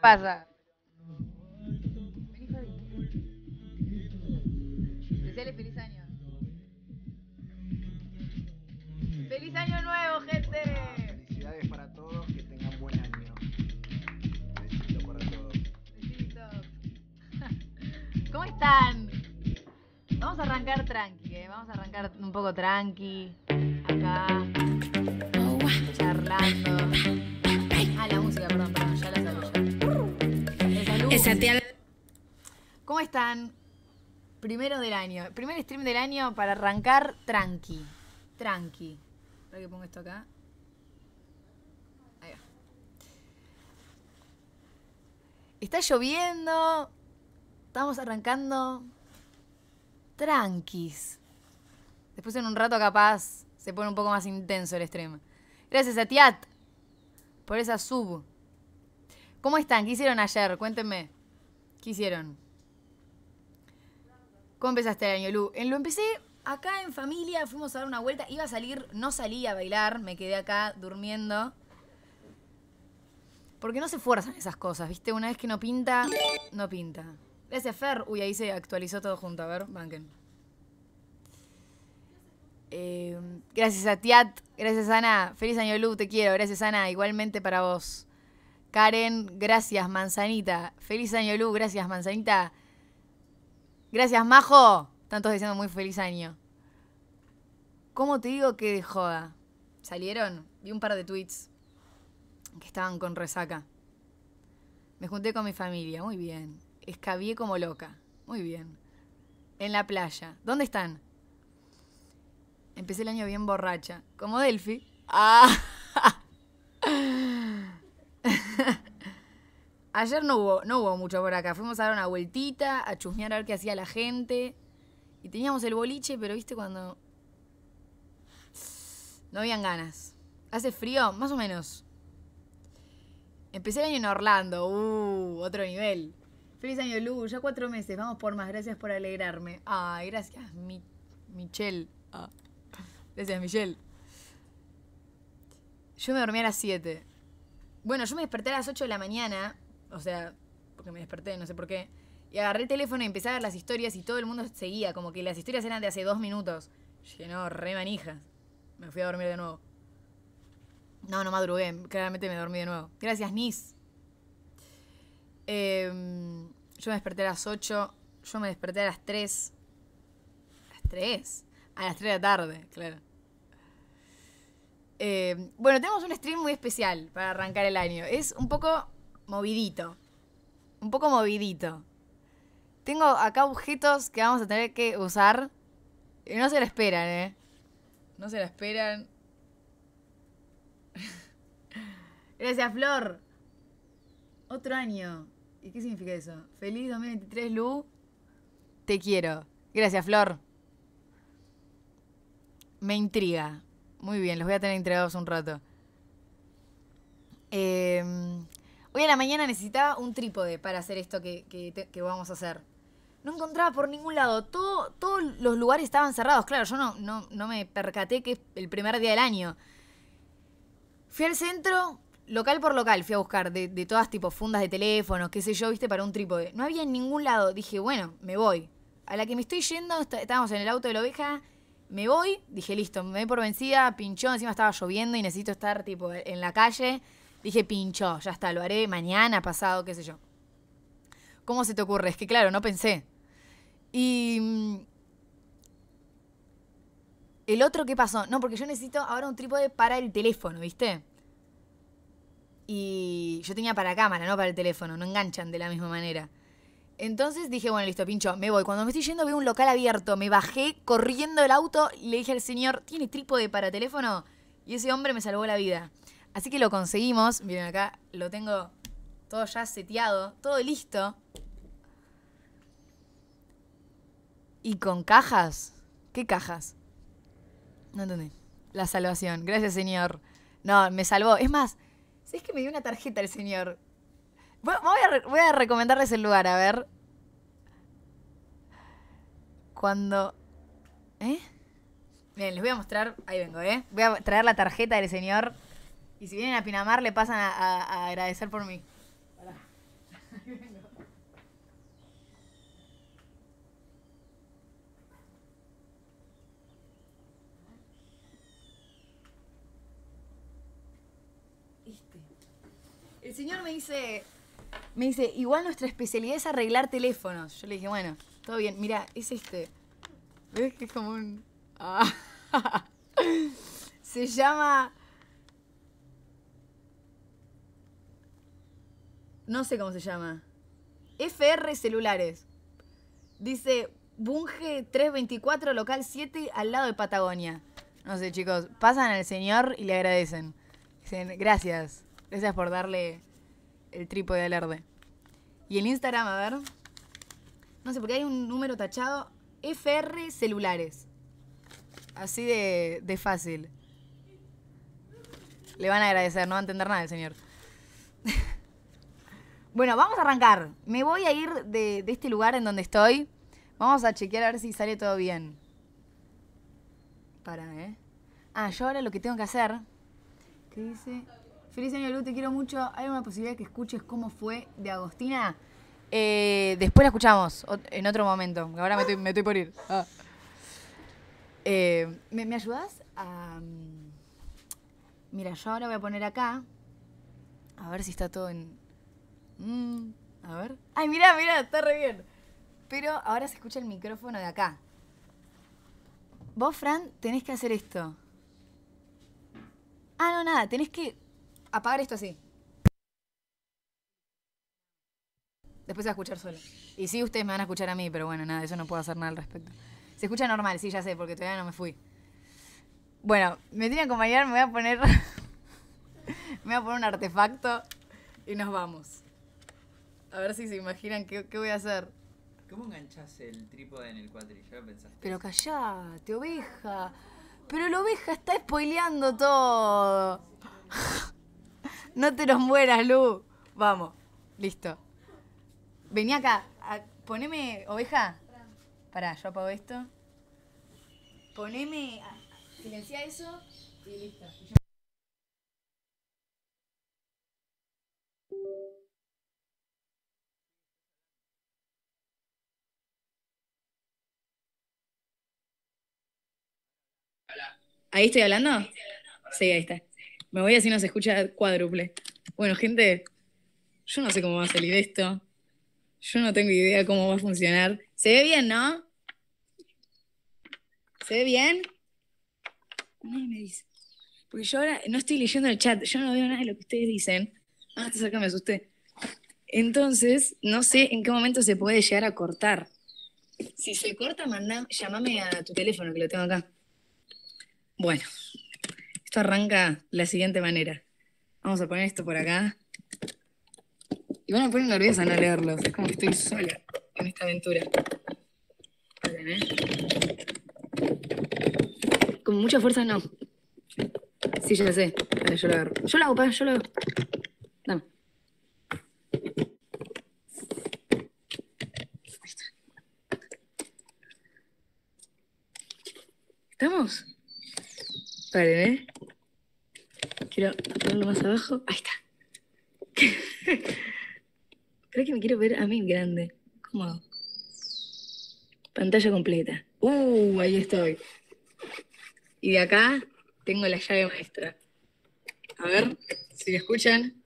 pasa? Deseale feliz año. ¡Feliz año nuevo, gente! Hola, felicidades para todos, que tengan buen año. Besitos para todos. Besitos. ¿Cómo están? Vamos a arrancar tranqui, ¿eh? Vamos a arrancar un poco tranqui. Acá. Charlando. Ah, la música, perdón, ya la saludo. Les saludo. ¿Cómo están? Primero del año. Primer stream del año para arrancar tranqui. Tranqui. Espera que pongo esto acá. Ahí va. Está lloviendo. Estamos arrancando tranquis. Después en un rato capaz se pone un poco más intenso el stream. Gracias a Tiat por esa sub. ¿Cómo están? ¿Qué hicieron ayer? Cuéntenme. ¿Qué hicieron? ¿Cómo empezaste el año, Lu? Lo empecé acá en familia. Fuimos a dar una vuelta. Iba a salir, no salí a bailar. Me quedé acá durmiendo. Porque no se fuerzan esas cosas, ¿viste? Una vez que no pinta, no pinta. Gracias, Fer. Uy, ahí se actualizó todo junto. A ver, banquen. Gracias a Tiat. Gracias, Ana. Feliz año, Lu. Te quiero. Gracias, Ana. Igualmente para vos. Karen, gracias, Manzanita. Feliz año, Lu. Gracias, Manzanita. Gracias, Majo. Están todos diciendo muy feliz año. ¿Cómo te digo que de joda? Salieron. Vi un par de tweets que estaban con resaca. Me junté con mi familia. Muy bien. Escabié como loca. Muy bien. En la playa. ¿Dónde están? Empecé el año bien borracha. Como Delphi. Ah. Ayer no hubo mucho por acá. Fuimos a dar una vueltita, a chusmear a ver qué hacía la gente. Y teníamos el boliche, pero viste cuando... No habían ganas. ¿Hace frío? Más o menos. Empecé el año en Orlando. Otro nivel. Feliz año, Lu. Ya 4 meses. Vamos por más. Gracias por alegrarme. Ay, gracias, Michelle. Ah. Gracias, Michelle. Yo me dormí a las 7. Bueno, yo me desperté a las 8 de la mañana. O sea, porque me desperté, no sé por qué. Y agarré el teléfono y empecé a ver las historias y todo el mundo seguía. Como que las historias eran de hace 2 minutos. Llenó re manijas. Me fui a dormir de nuevo. No madrugué. Claramente me dormí de nuevo. Gracias, Nis. Yo me desperté a las 8. Yo me desperté a las 3. ¿A las 3? A las 3 de la tarde, claro. Bueno, tenemos un stream muy especial para arrancar el año. Es un poco movidito. Un poco movidito. Tengo acá objetos que vamos a tener que usar. Y no se la esperan, ¿eh? No se la esperan. Gracias, Flor. Otro año. ¿Y qué significa eso? Feliz 2023, Lu. Te quiero. Gracias, Flor. Me intriga. Muy bien, los voy a tener entregados un rato. Hoy a la mañana necesitaba un trípode para hacer esto que vamos a hacer. No encontraba por ningún lado. Todos los lugares estaban cerrados. Claro, yo no me percaté que es el primer día del año. Fui al centro... Local por local fui a buscar, de todas tipo fundas de teléfonos, qué sé yo, viste, para un trípode. No había en ningún lado. Dije, bueno, me voy. A la que me estoy yendo, estábamos en el auto de la oveja, me voy. Dije, listo, me doy por vencida, pinchó. Encima estaba lloviendo y necesito estar tipo en la calle. Dije, pinchó, ya está, lo haré mañana, pasado, qué sé yo. ¿Cómo se te ocurre? Es que claro, no pensé. Y... ¿el otro qué pasó? No, porque yo necesito ahora un trípode para el teléfono, viste. Y yo tenía para cámara, no para el teléfono. No enganchan de la misma manera. Entonces dije, bueno, listo, pincho, me voy. Cuando me estoy yendo veo un local abierto. Me bajé corriendo del auto y le dije al señor, ¿tiene trípode para teléfono? Y ese hombre me salvó la vida. Así que lo conseguimos. Miren acá, lo tengo todo ya seteado, todo listo. ¿Y con cajas? ¿Qué cajas? No entendí. La salvación. Gracias, señor. No, me salvó. Es más... ¿Sabés que me dio una tarjeta el señor? Voy a recomendarles el lugar, a ver. Cuando... ¿eh? Miren, les voy a mostrar... Ahí vengo, ¿eh? Voy a traer la tarjeta del señor. Y si vienen a Pinamar, le pasan a agradecer por mí. El señor me dice, igual nuestra especialidad es arreglar teléfonos. Yo le dije, bueno, todo bien. Mirá, es este. ¿Ves que es como un...? Ah. Se llama... No sé cómo se llama. FR Celulares. Dice, Bunge 324, local 7, al lado de Patagonia. No sé, chicos, pasan al señor y le agradecen. Dicen, gracias. Gracias por darle el trípode al verde. Y el Instagram, a ver. No sé, porque hay un número tachado. FR Celulares. Así de fácil. Le van a agradecer, no va a entender nada el señor. Bueno, vamos a arrancar. Me voy a ir de este lugar en donde estoy. Vamos a chequear a ver si sale todo bien. Para, ¿eh? Ah, yo ahora lo que tengo que hacer... ¿Qué dice? Feliz año, Lu, te quiero mucho. ¿Hay una posibilidad que escuches cómo fue de Agostina? Después la escuchamos, en otro momento. Ahora me estoy por ir. Ah. ¿Me ayudás? Mira, yo ahora voy a poner acá. A ver si está todo en... a ver. Ay, mirá, está re bien. Pero ahora se escucha el micrófono de acá. Vos, Fran, tenés que hacer esto. Ah, no, nada, tenés que apagar esto así. Después se va a escuchar solo. Y sí, ustedes me van a escuchar a mí, pero bueno, nada, eso no puedo hacer nada al respecto. Se escucha normal, sí, ya sé, porque todavía no me fui. Bueno, me tiene que acompañar, me voy a poner... me voy a poner un artefacto... Y nos vamos. A ver si se imaginan qué voy a hacer. ¿Cómo enganchás el trípode en el cuatri? ¿Ya lo pensaste? Pero callate, oveja. Pero la oveja está spoileando todo. No te nos mueras, Lu. Vamos. Listo. Vení acá. Poneme, oveja. Pará, yo apago esto. Poneme... Silencia eso y listo. ¿Ahí estoy hablando? Sí, ahí está. Me voy así no se escucha cuádruple. Bueno, gente, yo no sé cómo va a salir esto. Yo no tengo idea cómo va a funcionar. ¿Se ve bien, no? ¿Se ve bien? Nadie me dice. Porque yo ahora no estoy leyendo el chat. Yo no veo nada de lo que ustedes dicen. Ah, hasta acá me asusté. Entonces, no sé en qué momento se puede llegar a cortar. Si se corta, llámame a tu teléfono, que lo tengo acá. Bueno, esto arranca de la siguiente manera. Vamos a poner esto por acá. Y van a poner nerviosa no leerlos. Es como que estoy sola en esta aventura. Miren, Con mucha fuerza no. Sí, ya sé. Vale, yo lo agarro. Yo lo hago, pa, yo lo hago. Dame. ¿Estamos? Vale, ¿eh? Quiero ponerlo más abajo. Ahí está. Creo que me quiero ver a mí grande. ¿Cómo hago? Pantalla completa. Ahí estoy. Y de acá tengo la llave maestra. A ver si lo escuchan.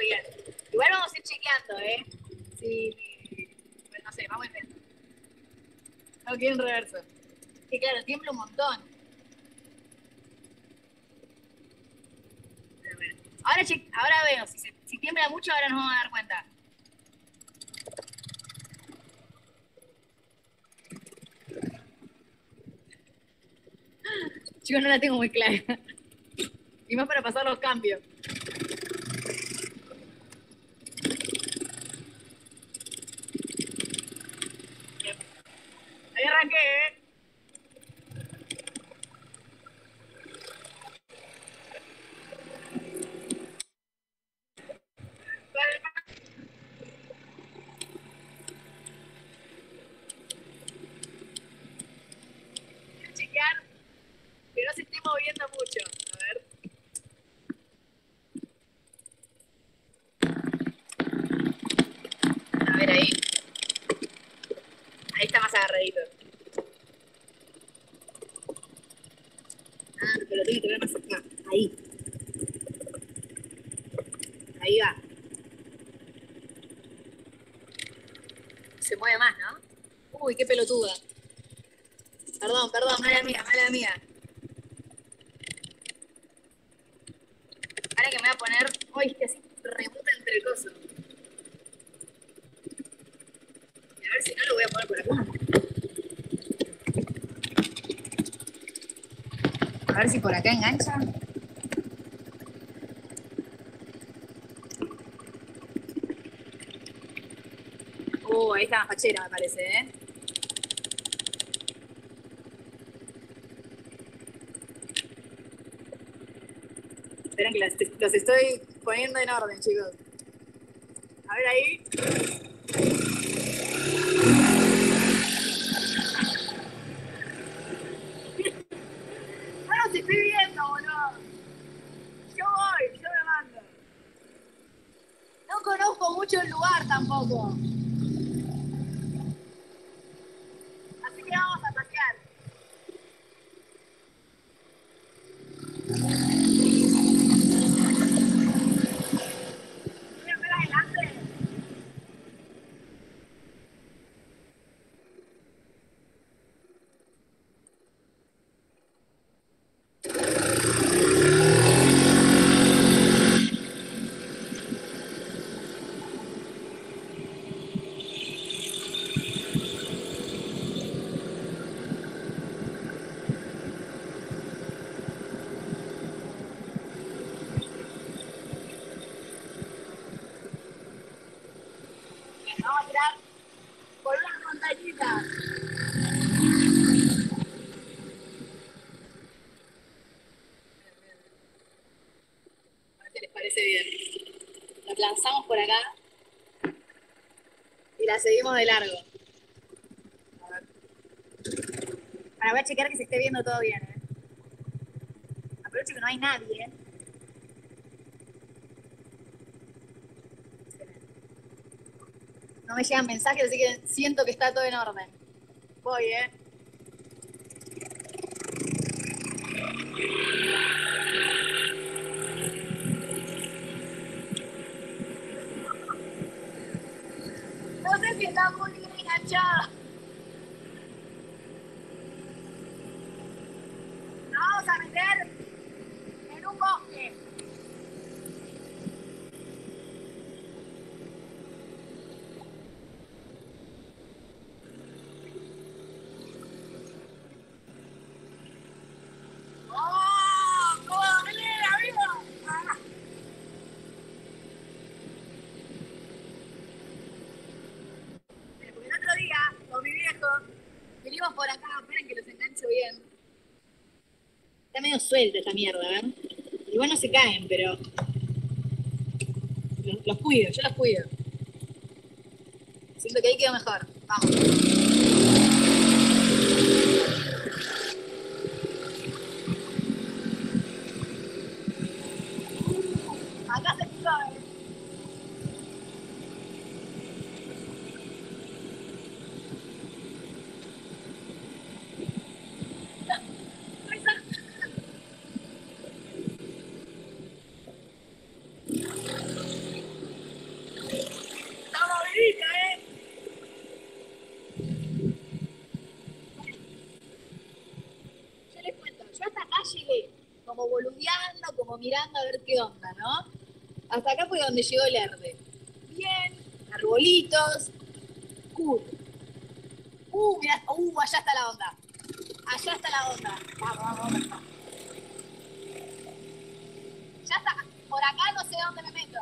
Bien. Igual vamos a ir chequeando, ¿eh? Sí. Pues no sé, vamos a ir. Ok, en reverso. Que claro, tiembla un montón. Ahora veo. Si tiembla mucho, ahora nos vamos a dar cuenta. Chicos, no la tengo muy clara. Y más para pasar los cambios. Arranqué, ¿eh? Voy a chequear que no se esté moviendo mucho. A ver. A pero tiene que ver más acá, ahí. Ahí va. Se mueve más, ¿no? Uy, qué pelotuda. Perdón, perdón, mala mía, mala mía. Ahora que me voy a poner... Uy, es que así remuta entre cosas. A ver si no lo voy a poner por acá. A ver si por acá engancha. Ahí está la fachera, me parece, ¿eh? Esperen que los estoy poniendo en orden, chicos. A ver ahí. No los estoy viendo, boludo. Yo voy, yo me mando. No conozco mucho el lugar tampoco. Lanzamos por acá y la seguimos de largo. A ver. Ahora voy a checar que se esté viendo todo bien, ¿eh? Aprovecho que no hay nadie, ¿eh? No me llegan mensajes, así que siento que está todo en orden. Voy, ¿eh? Está muy bien enganchada. Nos vamos a meter en un bosque. Suelta esta mierda, ¿verdad? Igual no se caen, pero los cuido, yo los cuido. Siento que ahí quedó mejor. Vamos. Acá se picó. Mirando a ver qué onda, ¿no? Hasta acá fue donde llegó el verde. Bien, arbolitos. Cool. Mirá, allá está la onda. Allá está la onda. Vamos, vamos, vamos. Ya está. Por acá no sé dónde me meto.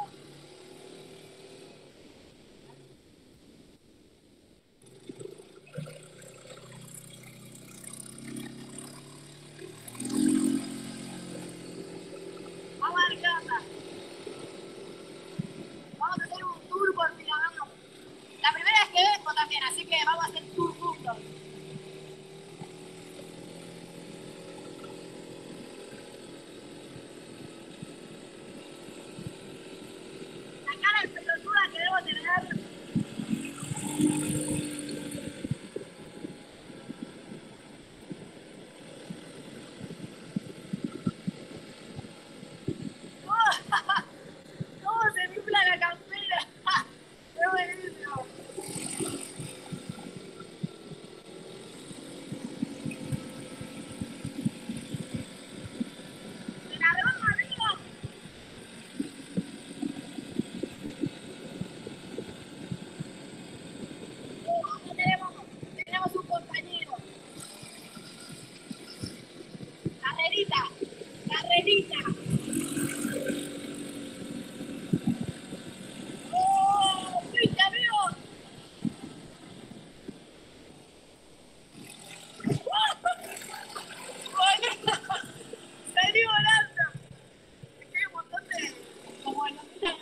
carrerita, carrerita. ¡Oh, fuiste, amigos! ¡Salí volando! Es que hay un montón de... como en la curva.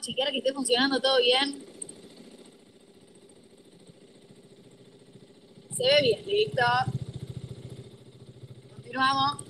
Chequear que esté funcionando todo bien. Se ve bien, listo. Continuamos.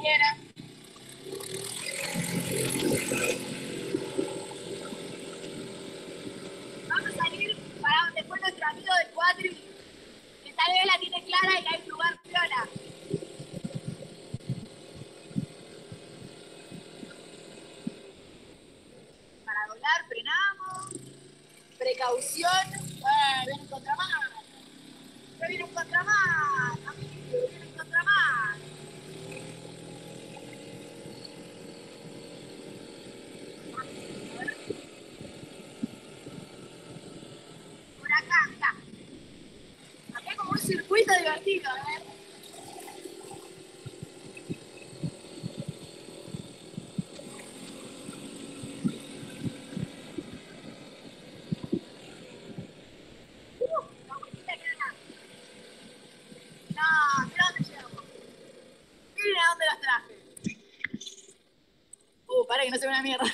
Que no se ve una mierda.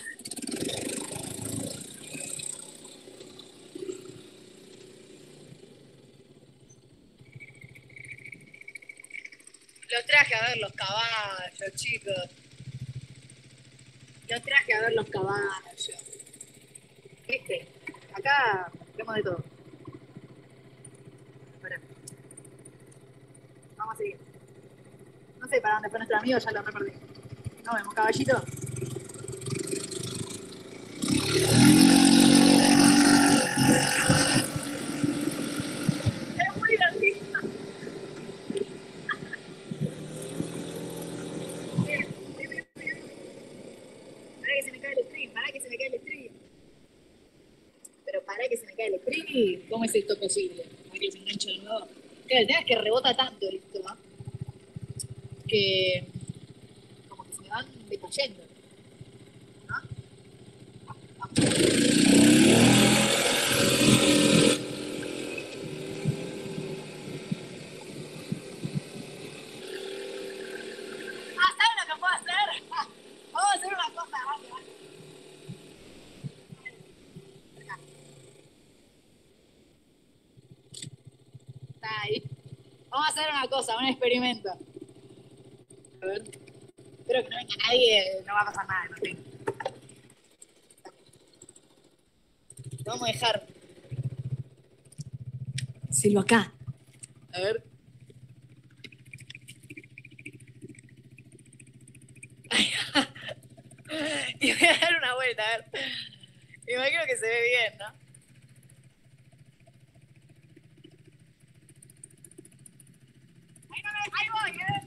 Los traje a ver los caballos, chicos. Los traje a ver los caballos. ¿Viste? Acá vemos de todo. Espera. Vamos a seguir. No sé para dónde fue nuestro amigo, ya lo perdí. Nos vemos, caballito. ¿Cómo es esto posible? Para que se enganche de nuevo. Claro, el tema es que rebota tanto esto, ¿no? Que como que se me van decayendo. ¿No? Ah, ¿saben lo que puedo hacer? Vamos a hacer una cosa rápida. Vamos a hacer una cosa, un experimento. A ver. Pero espero que no venga nadie, no va a pasar nada, no tengo. Lo vamos a dejar. Silva acá. A ver. Y voy a dar una vuelta, a ver. Me imagino que se ve bien, ¿no? Ahí, no, ahí voy, ¿eh?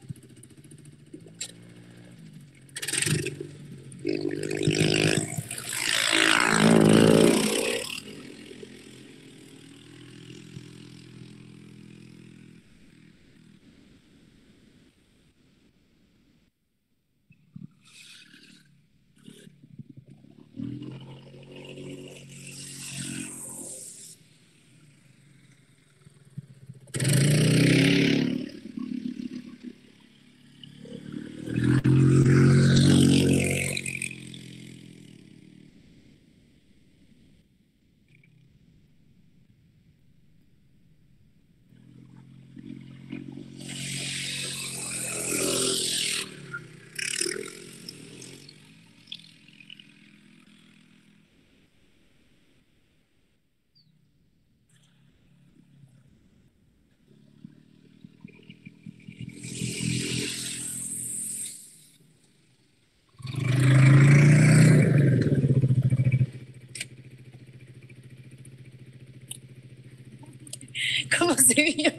¿Cómo se vio?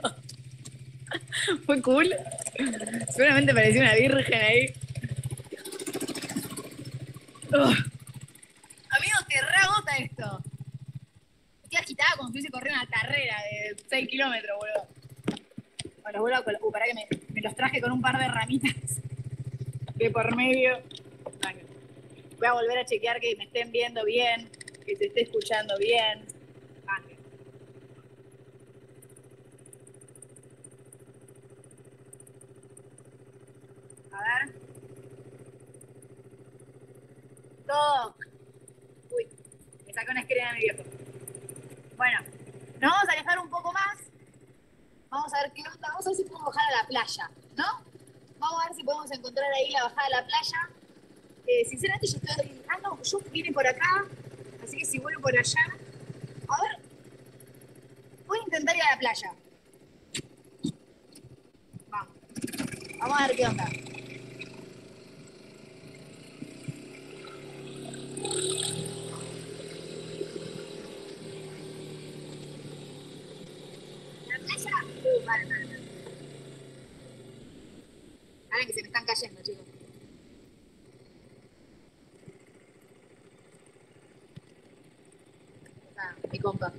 Fue cool. Seguramente parecía una virgen ahí. Oh. Amigo, te reagota esto. Estoy agitada como si hubiese corrido una carrera de 6 kilómetros, boludo. Bueno, boludo, pará que me los traje con un par de ramitas de por medio. Vale. Voy a volver a chequear que me estén viendo bien, que te esté escuchando bien. A ver. Todo. Uy, me sacó una esquina de mi viejo. Bueno, nos vamos a alejar un poco más. Vamos a ver qué onda. Vamos a ver si podemos bajar a la playa, ¿no? Vamos a ver si podemos encontrar ahí la bajada a la playa. Sinceramente yo estoy arriesgando. Yo vine por acá, así que si vuelvo por allá. A ver. Voy a intentar ir a la playa. Vamos. Vamos a ver qué onda. Ahora que se me están cayendo, chicos. Ah, mi compa.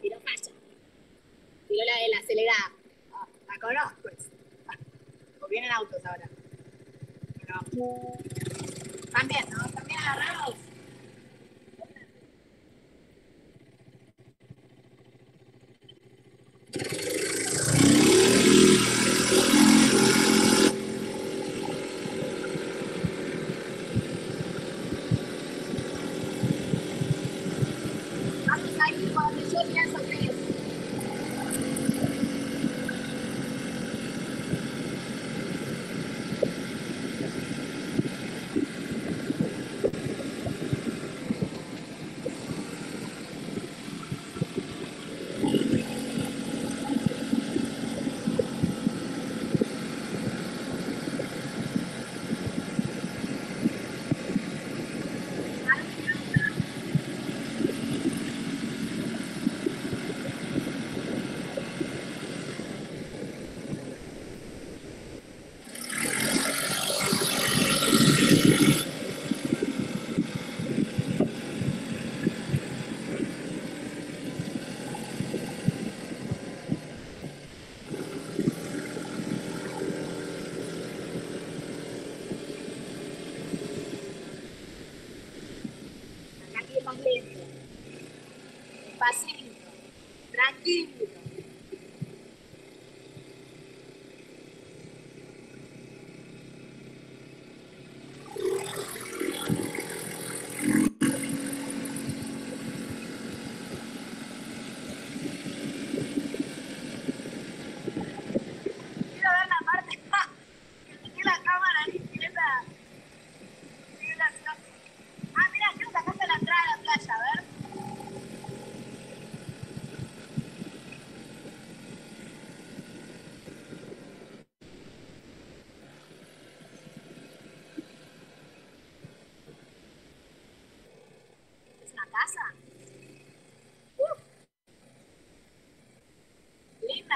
Tiró facha. Tiró la de la acelerada. Ah, la conozco. Ah, o vienen autos ahora. Pero, también, ¿no? También agarrados.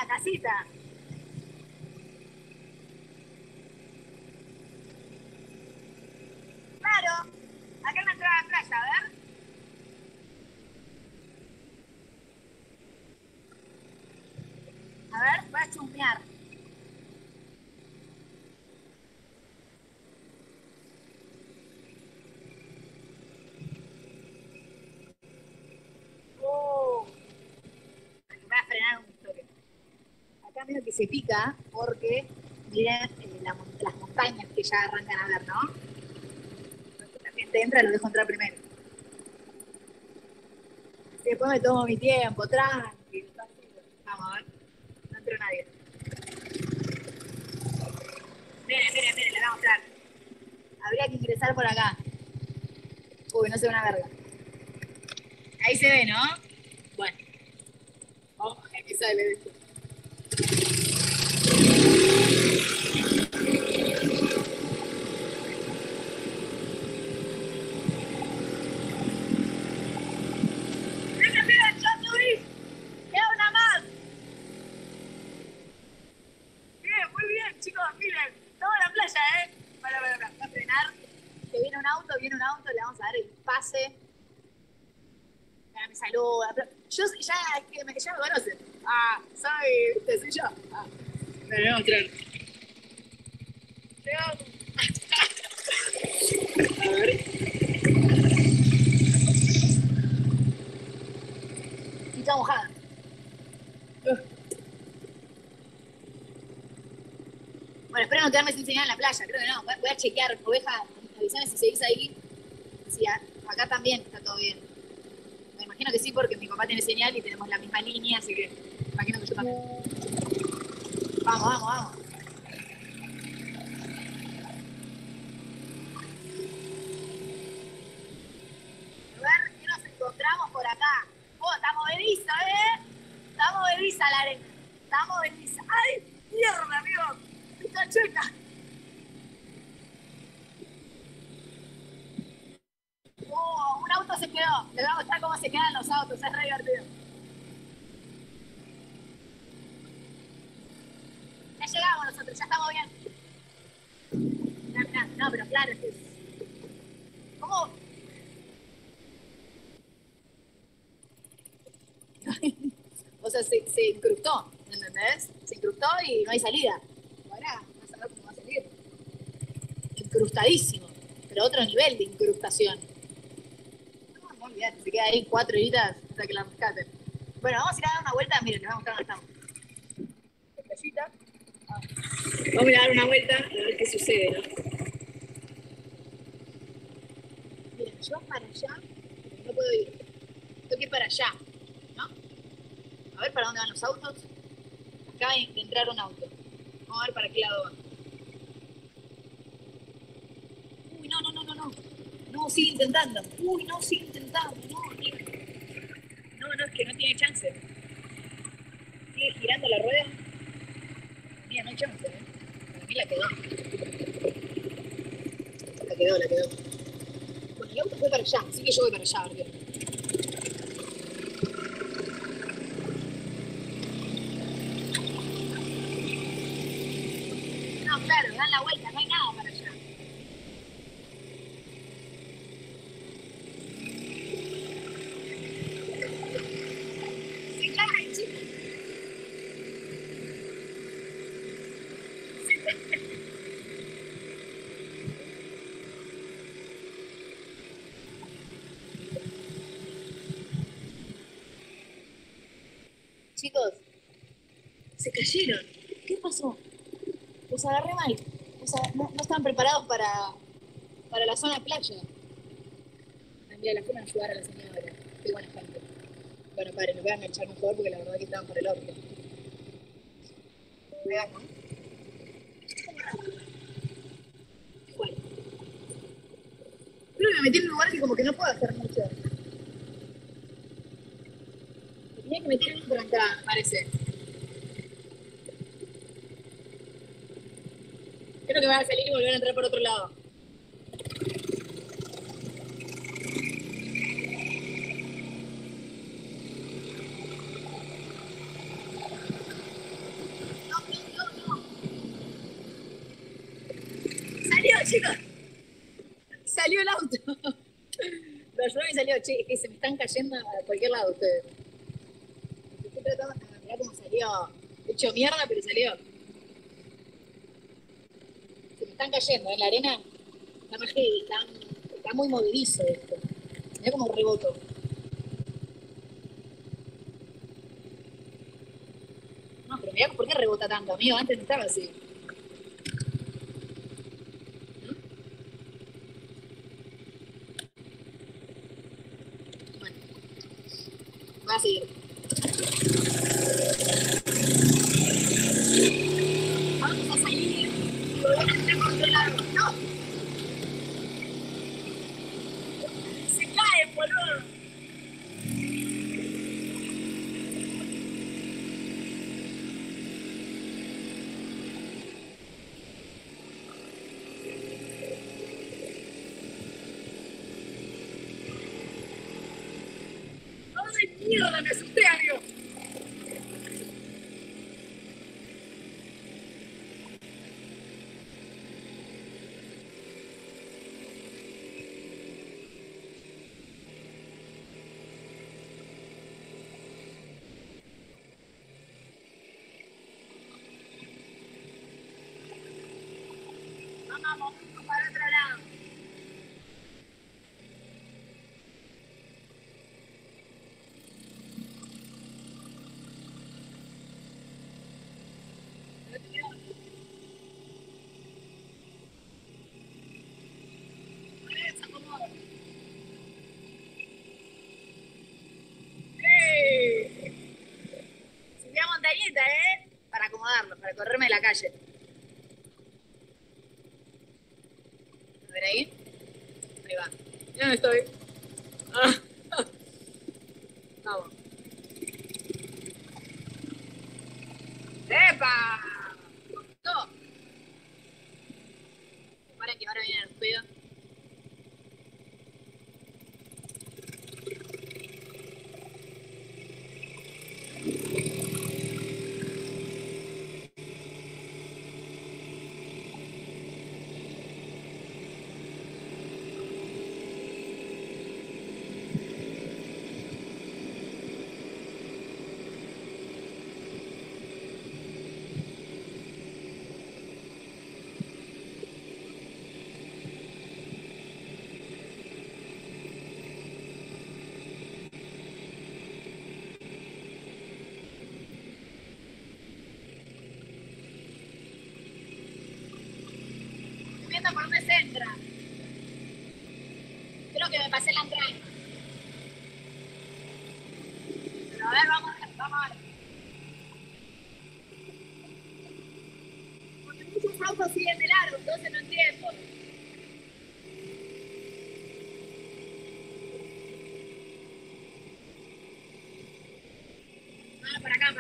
la casita. Claro, acá en la entrada de la playa, a ver. A ver, va a chumpear. Voy a frenar un toque. Acá medio que se pica porque miren las montañas que ya arrancan a ver, ¿no? Cuando la gente entra, lo dejo entrar primero. Después me tomo mi tiempo, tranquilo. Vamos a ver. No entró nadie. Miren, miren, miren, les voy a mostrar. Habría que ingresar por acá. Uy, no se ve una verga. Ahí se ve, ¿no? Bueno. Oh, aquí sale esto. Ya me conocen. Ah, ¿sabes? ¿Viste? Soy yo. Ah. Me voy a mostrar. A ver. Y está mojada. Bueno, espero no quedarme sin señal en la playa. Creo que no. Voy a chequear, oveja. Avisame si seguís ahí. Sí, acá también está todo bien. Me imagino que sí, porque mi papá tiene señal y tenemos la misma línea, así que me imagino que yo también. Vamos, vamos, vamos. A ver, ¿qué nos encontramos por acá? Oh, está movediza, ¿eh? Está movediza la arena. Está movediza. ¡Ay, mierda, amigo! Está chueca. Oh, un auto se quedó. Les voy a mostrar cómo se quedan los autos. Es re divertido. Ya llegamos nosotros, ya estamos bien. No, pero claro. ¿Cómo? O sea, se incrustó, ¿entendés? Se incrustó y no hay salida. Ahora, vas a ver cómo va a salir. Incrustadísimo, pero otro nivel de incrustación. Se queda ahí 4 horitas hasta que la rescaten. Bueno, vamos a ir a dar una vuelta. Miren, les voy a mostrar dónde estamos. Estrellita. Ah. Vamos a ir a dar una vuelta a ver qué sucede, ¿no? Miren, yo para allá no puedo ir. Tengo que ir para allá, ¿no? A ver para dónde van los autos. Acaba de entrar un auto. Vamos a ver para qué lado va. Uy, no, no, no, no, no. No, sigue intentando. Uy, no, sigue intentando. No, no, es que no tiene chance. Sigue girando la rueda. Mira, no hay chance, ¿eh? Para mí la quedó. La quedó, la quedó. Bueno, el auto fue para allá, así que yo voy para allá, ¿verdad? No, claro, dan la vuelta, no hay nada para allá. Chicos, se cayeron. ¿Qué pasó? Los agarré mal. O sea, no estaban preparados para la zona playa. Ay, mira, la forma de ayudar a la señora. Qué buena gente. Bueno, padre, nos voy a enganchar mejor porque la verdad es que estaban por el orto. Veamos. Igual. Creo que me metí en un lugar que como que no puedo hacer mucho. Tenía que meterme por acá, parece. Creo que van a salir y volver a entrar por otro lado. chicos. Salió el auto. Lo ayudaron y salió. Che, es que se me están cayendo a cualquier lado ustedes. Estoy tratando de mirar cómo salió. He hecho mierda, pero salió. Se me están cayendo, en la arena. Está más heavy, está muy movidizo esto. Mirá como reboto. No, pero mirá por qué rebota tanto, amigo. Antes no estaba así. Va a seguir. Vamos a salir. No. Se cae, boludo. Mierda, me asusté, amigo. Vamos para otro lado. Para acomodarlo, para correrme de la calle. A ver ahí. Ahí va. Ya no estoy. Ah. Vamos. ¡Epa! ¡No! Para que ahora viene el ruido. ¿Por dónde se entra? Creo que me pasé la entrada. Pero a ver, vamos a ver. Porque muchos autos siguen de largo, entonces no entiendo. Ah, para acá.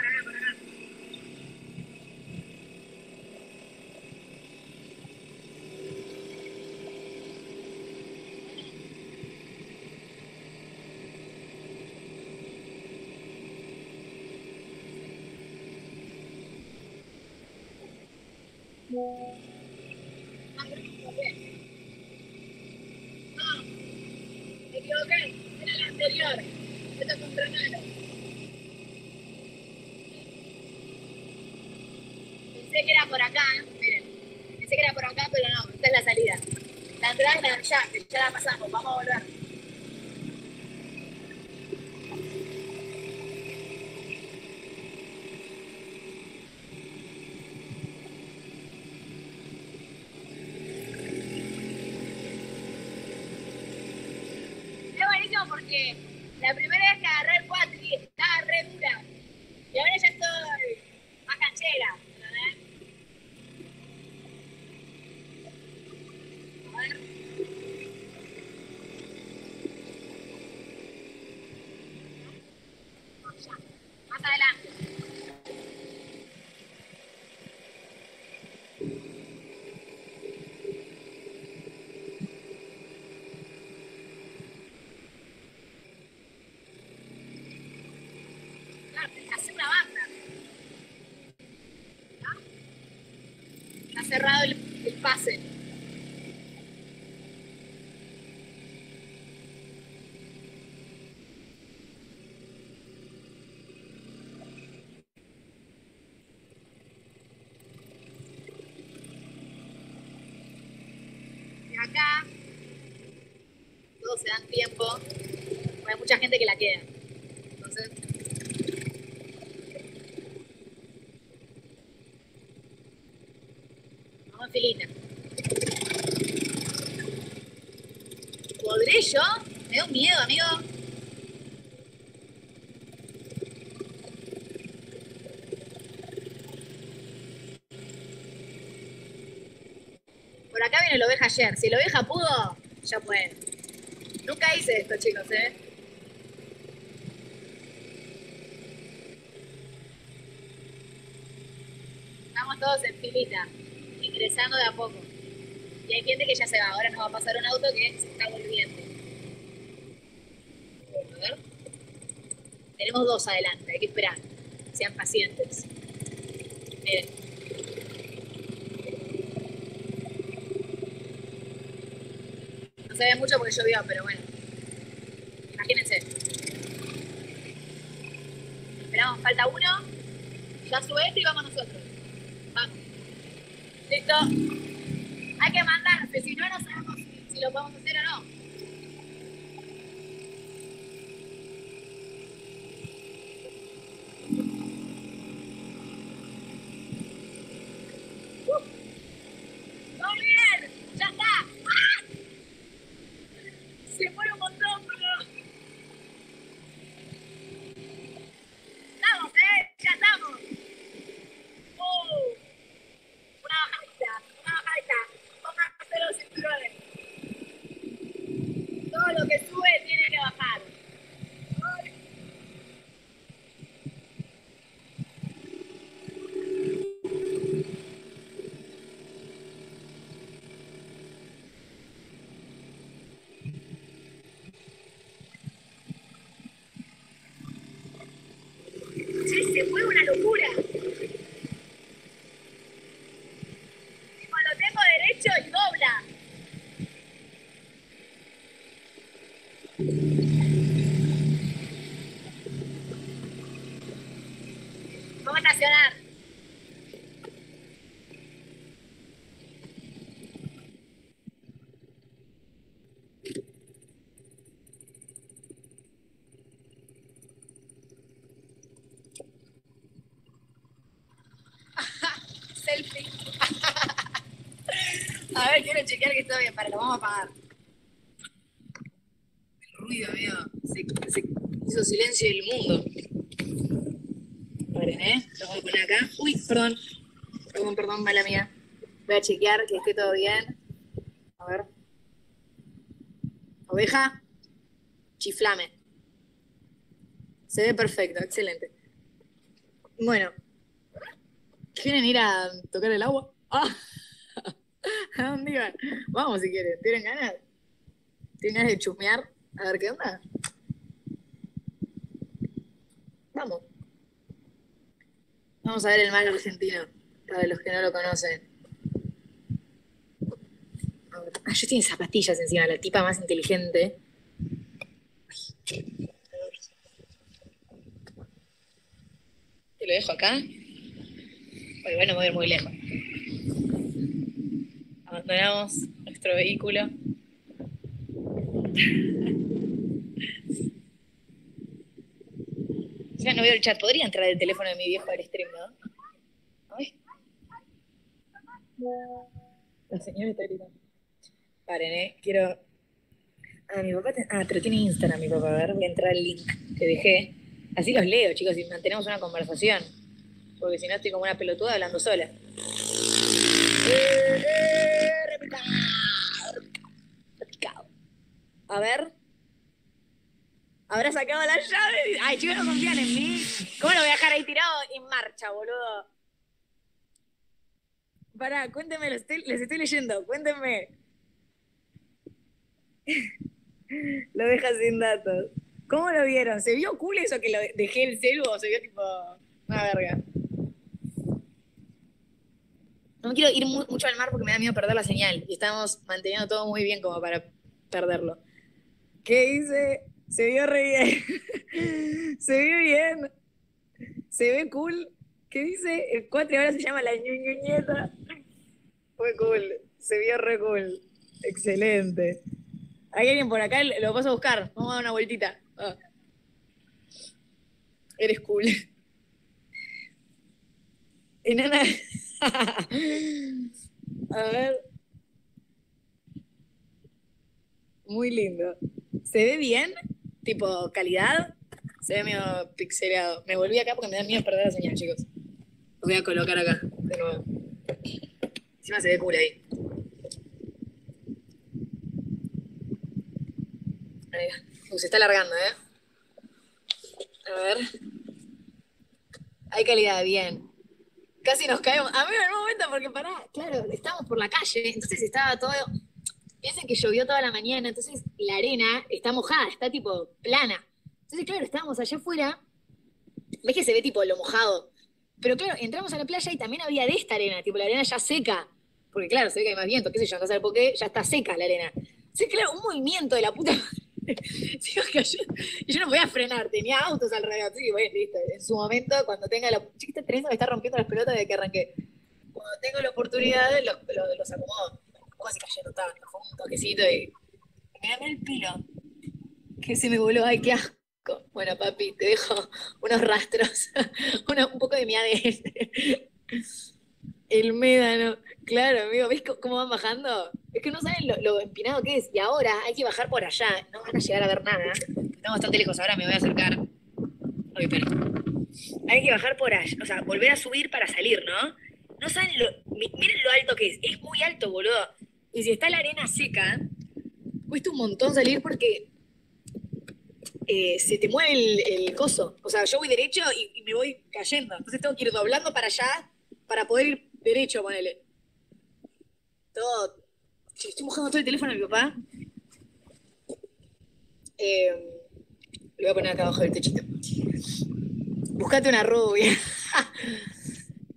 Me equivoqué, era la anterior. Esto es un tronado. Pensé que era por acá, miren. Pensé que era por acá, pero no, esta es la salida. La entrada es la de allá, que ya la pasamos, vamos a volver. Porque la primera vez que agarré el cuatri estaba re dura y ahora ya estoy más canchera, ¿verdad? A ver. Más adelante. Cerrado el pase. años acá, todos se dan tiempo, pero hay mucha gente que la queda. Entonces, vamos en filita. ¿Podré yo? Me da un miedo, amigo. Por acá viene la oveja ayer. Si la oveja pudo, ya puede. Nunca hice esto, chicos, ¿eh? Estamos todos en filita, ingresando de a poco. Y hay gente que ya se va. Ahora nos va a pasar un auto que se está volviendo. A ver. Tenemos dos adelante, hay que esperar. Sean pacientes. Miren. No se ve mucho porque llovió, pero bueno. Imagínense. Esperamos, falta uno. Ya sube este y vamos nosotros. Vamos. Listo. Hay que mandarse, si no, no sabemos si lo podemos hacer o no. ¡Todo bien! ¡Ya está! ¡Ah! Se fue un montón, bro. ¡Estamos, eh! ¡Ya estamos! ¡Oh! ¡Una bajadita! ¡Una bajadita! Los cinturones. Todo lo que sube tiene que bajar. ¡Ay! Che, se fue una locura. Y dobla. Vamos a estacionar. Selfie. A ver, quiero chequear que está bien, para, lo vamos a apagar. El ruido, amigo. Se hizo silencio del mundo. Paren, ¿eh? Lo voy a poner acá. Uy, perdón. Perdón, mala mía. Voy a chequear que esté todo bien. A ver. Oveja. Chiflame. Se ve perfecto, excelente. Bueno. ¿Quieren ir a tocar el agua? ¡Ah! ¿A dónde iban? Vamos si quieren, ¿tienen ganas? ¿Tienen ganas de chusmear? A ver qué onda. Vamos. Vamos a ver el mar argentino, para los que no lo conocen. Ah, yo tengo zapatillas encima, la tipa más inteligente. ¿Te lo dejo acá? Oye, bueno, voy a ir muy lejos. Abandonamos nuestro vehículo. Ya no veo el chat. ¿Podría entrar el teléfono de mi viejo al stream, no? Ay. La señora está gritando. Paren, quiero... Ah, mi papá... pero tiene Instagram mi papá. A ver, voy a entrar al link que dejé. Así los leo, chicos, y mantenemos una conversación. Porque si no estoy como una pelotuda hablando sola. Replicado. A ver. ¿Habrá sacado la llave? Ay, chicos, no confían en mí. ¿Cómo lo voy a dejar ahí tirado en marcha, boludo? Pará, cuéntenme, les estoy leyendo, cuéntenme. Lo deja sin datos. ¿Cómo lo vieron? ¿Se vio cool eso que lo dejé el celu o se vio tipo una verga? No quiero ir mucho al mar porque me da miedo perder la señal. Y estamos manteniendo todo muy bien como para perderlo. ¿Qué hice? Se vio re bien. Se vio bien. Se ve cool. ¿Qué dice? El 4 ahora se llama la ñuñuñeta. Fue cool. Se vio re cool. Excelente. ¿Hay alguien por acá? Lo vas a buscar. Vamos a dar una vueltita. Ah. Eres cool. Enana. A ver. Muy lindo. ¿Se ve bien? ¿Tipo calidad? Se ve medio pixelado. Me volví acá porque me da miedo perder la señal, chicos. Lo voy a colocar acá, de nuevo. Encima se ve cool ahí. Ahí va. Se está alargando, ¿eh? A ver. Hay calidad, bien. Casi nos caemos. A mí en un momento, porque pará, claro, estábamos por la calle, entonces estaba todo... Piensen que llovió toda la mañana, entonces la arena está mojada, está tipo plana. Entonces, claro, estábamos allá afuera, ves que se ve tipo lo mojado, pero claro, entramos a la playa y también había de esta arena, tipo la arena ya seca, porque claro, se ve que hay más viento, qué sé yo, no sé por qué, ya está seca la arena. Entonces, claro, un movimiento de la puta madre, se iba cayendo, y yo no podía frenar, tenía autos alrededor, así que bueno, listo, en su momento, cuando tenga la... Chiquita, tenés que estar rompiendo las pelotas desde que arranqué. Cuando tengo la oportunidad, los acomodo. Casi cayeron, estaban juntos, un toquecito y... Me dame el pelo, que se me voló, ay, qué asco. Bueno, papi, te dejo unos rastros, un poco de mi ADN. El médano, claro, amigo, ¿ves cómo van bajando? Es que no saben lo empinado que es, y ahora hay que bajar por allá, no van a llegar a ver nada. Estamos bastante lejos, ahora me voy a acercar. Ay, pero... Hay que bajar por allá, o sea, volver a subir para salir, ¿no? No saben miren lo alto que es muy alto, boludo. Y si está la arena seca, cuesta un montón salir porque... se te mueve el coso. O sea, yo voy derecho y me voy cayendo. Entonces tengo que ir doblando para allá para poder ir derecho, ponele. Todo. Estoy mojando todo el teléfono de mi papá. Lo voy a poner acá abajo del techito. Buscate una rubia.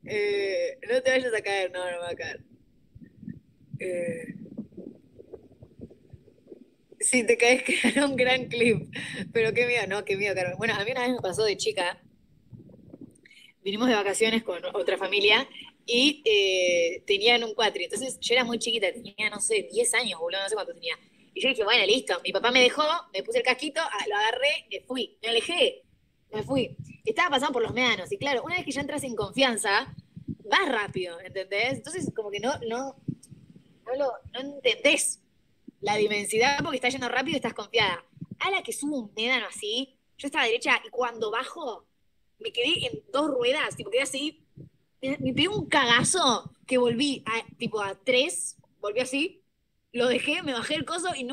No te vayas a caer. No, no me va a caer. Si te caes, era un gran clip. Pero qué miedo, no, qué miedo, Carmen. Bueno, a mí una vez me pasó de chica. Vinimos de vacaciones con otra familia y tenían un cuatri. Entonces yo era muy chiquita, tenía, no sé, 10 años, boludo, no sé cuánto tenía. Y yo dije, bueno, listo. Mi papá me dejó, me puse el casquito, lo agarré, me fui. Me alejé, me fui. Estaba pasando por los médanos. Y claro, una vez que ya entras en confianza, vas rápido, ¿entendés? Entonces como que no entendés la dimensidad, porque está yendo rápido y estás confiada. A la que subo un médano así, yo estaba derecha y cuando bajo, me quedé en dos ruedas, tipo, quedé así, me pegué un cagazo que volví a tres, volví así, lo dejé, me bajé el coso y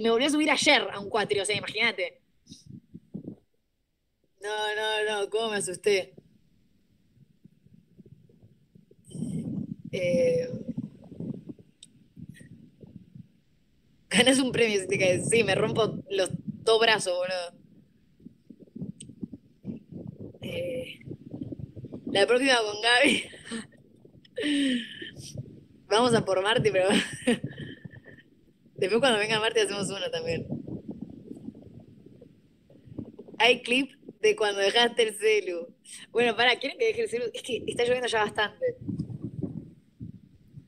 me volví a subir ayer a un cuatro, o sea, imagínate. No, cómo me asusté. Ganas un premio si te caes. Sí, me rompo los dos brazos, boludo. La próxima con Gaby. Vamos a por Marti, pero... Después cuando venga Marti hacemos uno también. Hay clip de cuando dejaste el celu. Bueno, pará, ¿quieren que deje el celu? Es que está lloviendo ya bastante.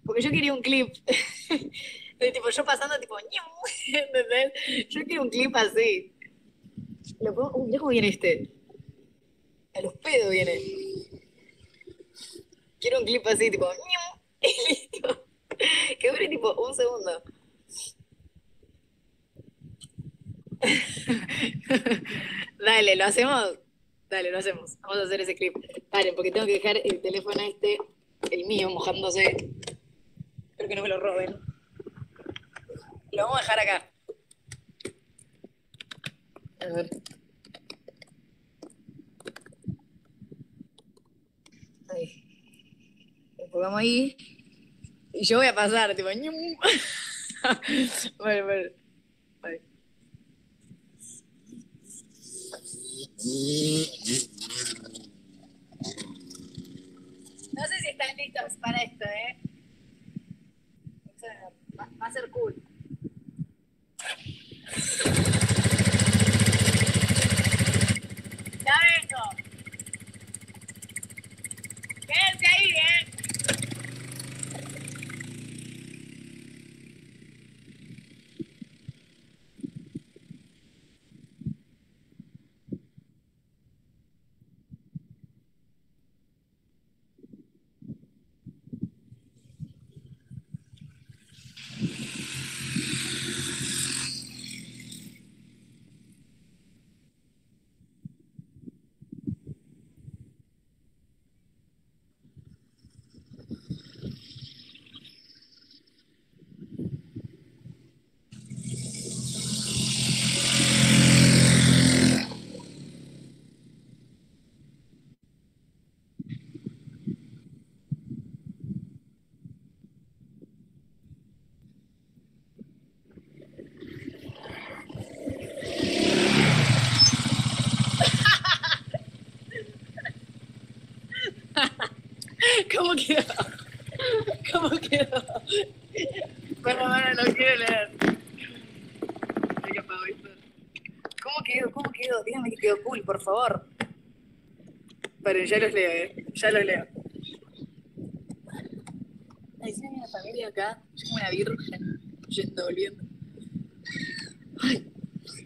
Porque yo quería un clip... Tipo, yo pasando, tipo, ¿entendés? Yo quiero un clip así. Lo pongo, mirá cómo viene este. A los pedos viene. Quiero un clip así, tipo, y listo. Que dure, tipo, un segundo. Dale, ¿lo hacemos? Dale, lo hacemos. Vamos a hacer ese clip. Vale, porque tengo que dejar el teléfono este, el mío, mojándose. Espero que no me lo roben. Lo vamos a dejar acá. A ver. Ahí. Lo colgamos ahí. Y yo voy a pasar, tipo... Bueno. Ahí. No sé si están listos para esto, ¿eh? Va a ser cool. Ya vengo. Quédense ahí, ¿eh? bien, ya los leo, ya los leo. Ahí se ve la familia acá, yo como una virgen, yendo, volviendo. Ay,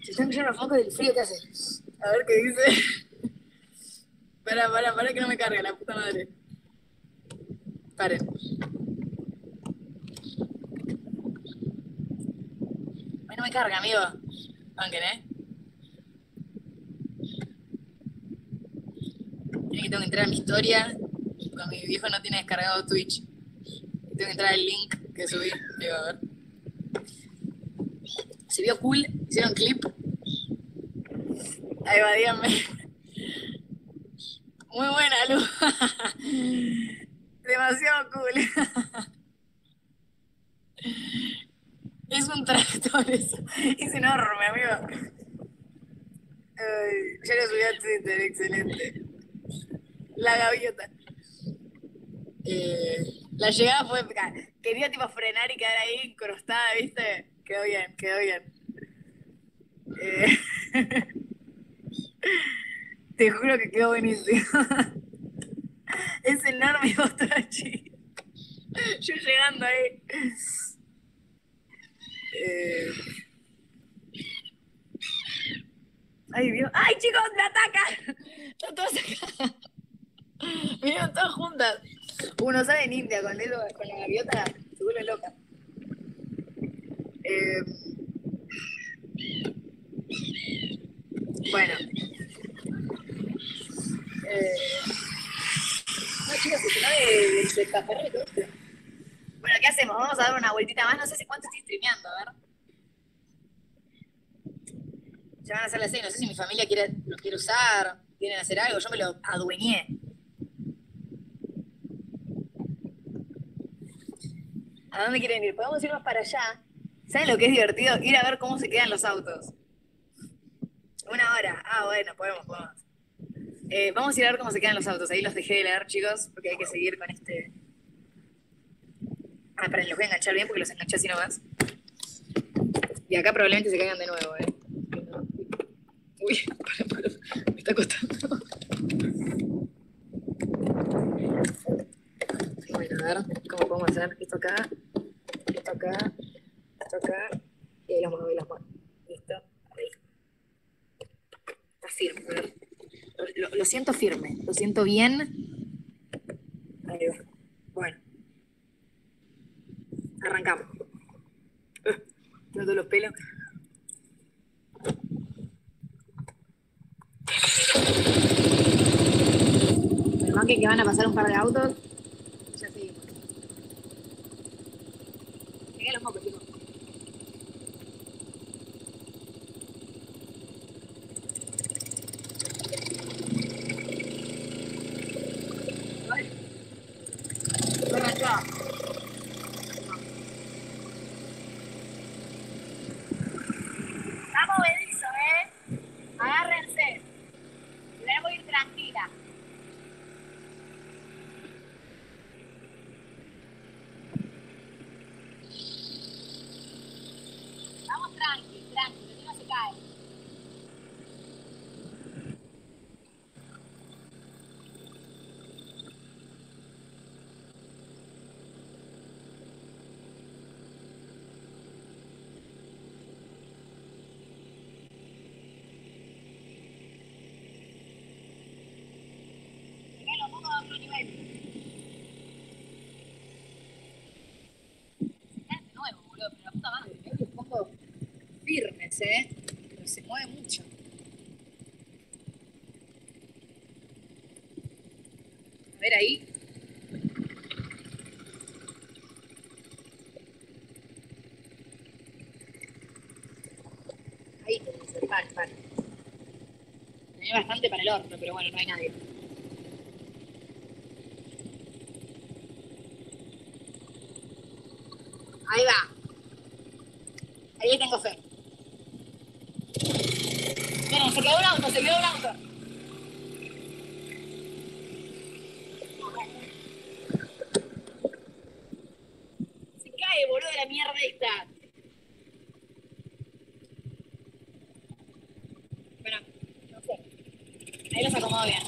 se están cayendo los focos del frío que hace. A ver qué dice. Para, que no me cargue, la puta madre. Paren. Ay, no me carga, amigo. Aunque, ¿eh? Tengo que entrar a mi historia. Con mi viejo no tiene descargado Twitch. Tengo que entrar al link que subí. Digo, a ver. Se vio cool. Hicieron clip. Ahí va, díganme. Muy buena, Luz. Demasiado cool. Es un tractor eso. Es enorme, amigo. Ya lo subí a Twitter. Excelente. La gaviota. La llegada fue... Quería tipo frenar y quedar ahí encrostada, ¿viste? Quedó bien, quedó bien. Te juro que quedó buenísimo. Es enorme, Botrachi. Yo llegando ahí. Ay, Dios. ¡Ay, chicos, me atacan! Están todos acá. Miren, todas juntas. Uno sale en India con eso, con la gaviota, se vuelve loca. Bueno. No, chicos, se sonó del café todo esto. Bueno, ¿qué hacemos? Vamos a dar una vueltita más. No sé si cuánto estoy streameando, a ver. Ya van a hacer las 6. No sé si mi familia los quiere usar, quieren hacer algo. Yo me lo adueñé. ¿A dónde quieren ir? Podemos irnos para allá. ¿Saben lo que es divertido? Ir a ver cómo se quedan los autos. Una hora. Ah, bueno, podemos. Vamos a ir a ver cómo se quedan los autos. Ahí los dejé de leer, chicos, porque hay que seguir con este... Ah, paren, los voy a enganchar bien porque los enganché así nomás. Y acá probablemente se caigan de nuevo, ¿eh? Uy, para. Me está costando. Bueno, a ver cómo podemos hacer esto acá, y ahí las muevo. Listo, ahí. Está firme, a ver. Lo siento firme, lo siento bien. Ahí va. Bueno. Arrancamos. Tengo todos los pelos. Pero más que van a pasar un par de autos. Ya seguimos. Llegué a los mocos, chicos. Vale. Bueno, chao. Firmes, pero se mueve mucho. A ver ahí. Ahí, pan. Tenía bastante para el horno, pero bueno, no hay nadie. Ahí va. Ahí le tengo fe. Miren, se quedó un auto. Se cae, boludo, de la mierda esta. Bueno, no sé. Ahí los acomodo bien.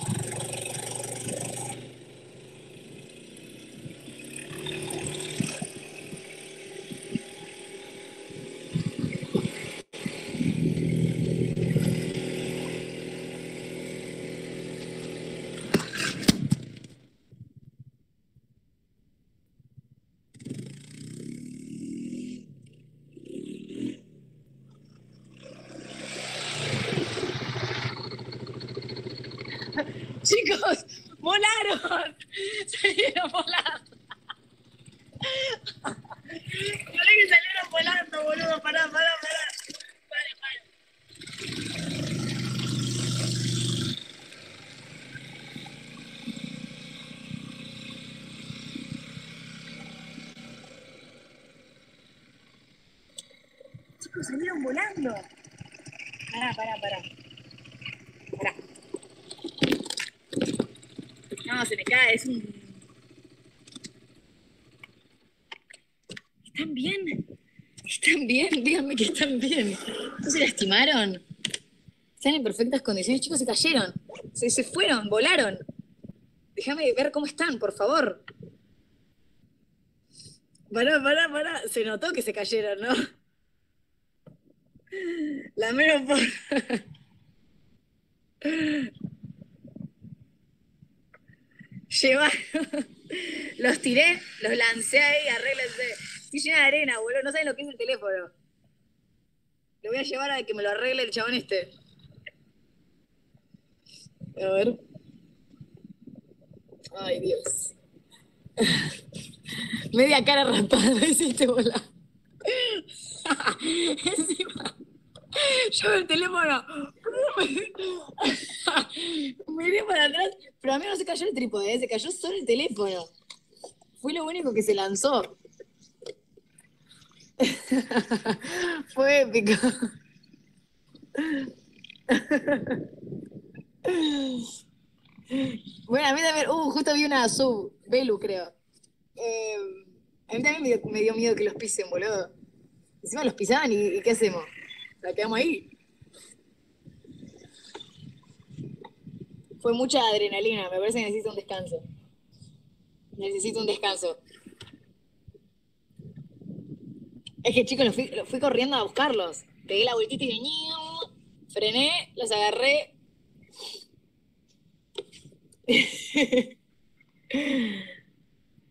Chicos, volaron. Salieron volando. Pará que salieron volando, boludo. Pará. Salieron volando. Pará. No, se me cae, es un... ¿Están bien? ¿Están bien? Díganme que están bien. ¿No se lastimaron? Están en perfectas condiciones, chicos, se cayeron. Se fueron, volaron. Déjame ver cómo están, por favor. Pará. Se notó que se cayeron, ¿no? La mero por... Los tiré, los lancé ahí, arréglense. Estoy llena de arena, boludo. No saben lo que es el teléfono. Lo voy a llevar a que me lo arregle el chabón este. A ver. Ay, Dios. Media cara rapada hiciste volar. Encima, yo el teléfono miré para atrás, pero a mí no se cayó el trípode, se cayó solo el teléfono. Fue lo único que se lanzó. Fue épico. Bueno, a mí también, justo vi una sub, Belu creo. A mí también me dio miedo que los pisen, boludo. Encima los pisaban y ¿qué hacemos? La quedamos ahí. Fue mucha adrenalina, me parece que necesito un descanso. Es que chicos, los fui corriendo a buscarlos. Pegué la vueltita y frené, los agarré.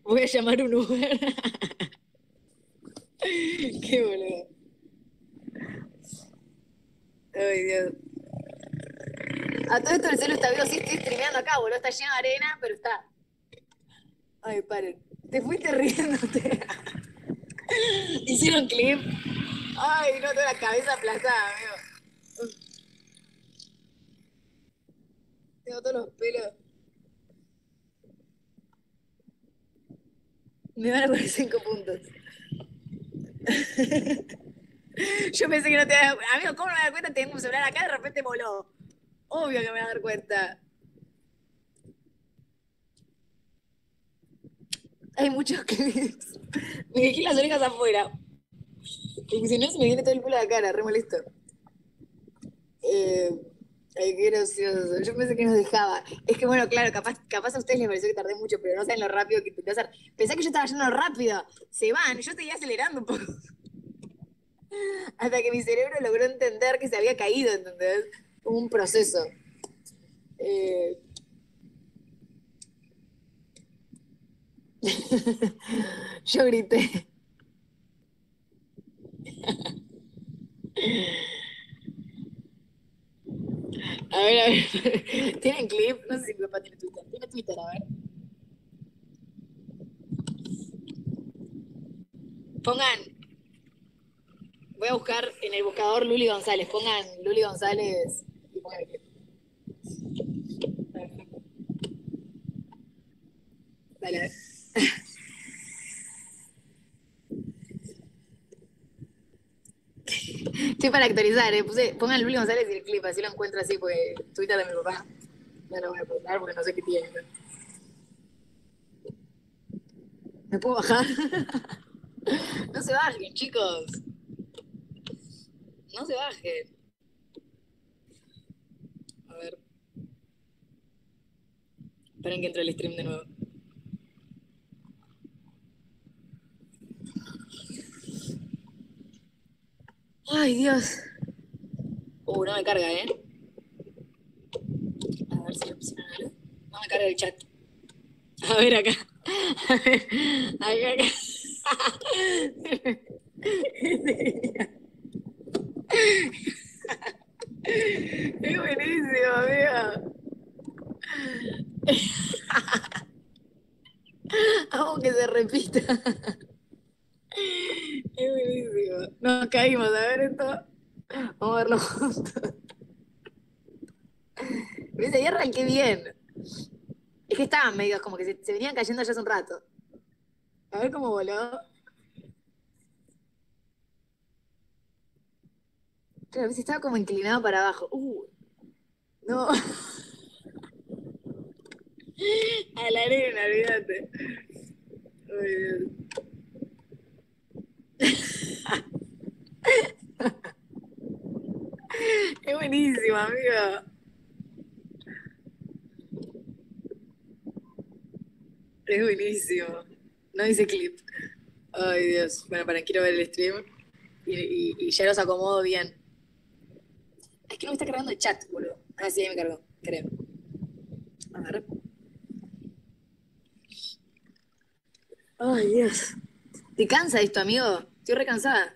Voy a llamar un Uber. Qué boludo. Ay, Dios. A todo esto el celu está vivo, sí, estoy streameando acá, boludo. Está lleno de arena, pero está. Ay, paren. Te fuiste riéndote. Hicieron clip. Ay, no, toda la cabeza aplastada, amigo. Tengo todos los pelos. Me van a poner 5 puntos. Yo pensé que no te iba a dar cuenta. Amigo, ¿cómo no me voy a dar cuenta? Tengo un celular acá, de repente voló. Obvio que me voy a dar cuenta. Hay muchos clips. Me dejé las orejas afuera. Porque si no, se me viene todo el culo de la cara, re molesto. Ay, qué gracioso. Yo pensé que nos dejaba. Es que bueno, claro, capaz a ustedes les pareció que tardé mucho, pero no saben lo rápido que intenté hacer. Pensé que yo estaba yendo rápido. Se van, yo seguía acelerando un poco. Hasta que mi cerebro logró entender que se había caído, ¿entendés? Como un proceso. Yo grité. A ver. ¿Tienen clip? No sé si mi papá tiene Twitter. Tiene Twitter, a ver. Pongan. Voy a buscar en el buscador Luli González. Pongan Luli González y pongan el clip. Dale, a ver. Estoy para actualizar, pongan Luli González y el clip, así lo encuentro así, porque Twitter de mi papá no lo voy a apuntar porque no sé qué tiene. ¿Me puedo bajar? No se bajen, chicos. No se bajen. A ver. Esperen que entre el stream de nuevo. Ay, Dios. No me carga, ¿eh? A ver si lo... No me carga el chat. A ver acá. A ver acá. Es buenísimo, amigo. Vamos que se repita. Es buenísimo. Nos caímos, a ver esto. Vamos a verlo juntos. ¿Ves? Ahí arranqué bien. Es que estaban medio como que se venían cayendo ya hace un rato. A ver cómo voló. Claro, a veces estaba como inclinado para abajo. No. A la arena, olvídate. Muy bien. Es buenísimo, amigo. Es buenísimo. No dice clip. Ay, Dios. Bueno, para quiero ver el stream. Y ya los acomodo bien. Es que no me está cargando el chat, boludo. Ah, sí, ahí me cargó, creo. A ver. Ay, Dios. ¿Te cansa esto, amigo? Estoy recansada.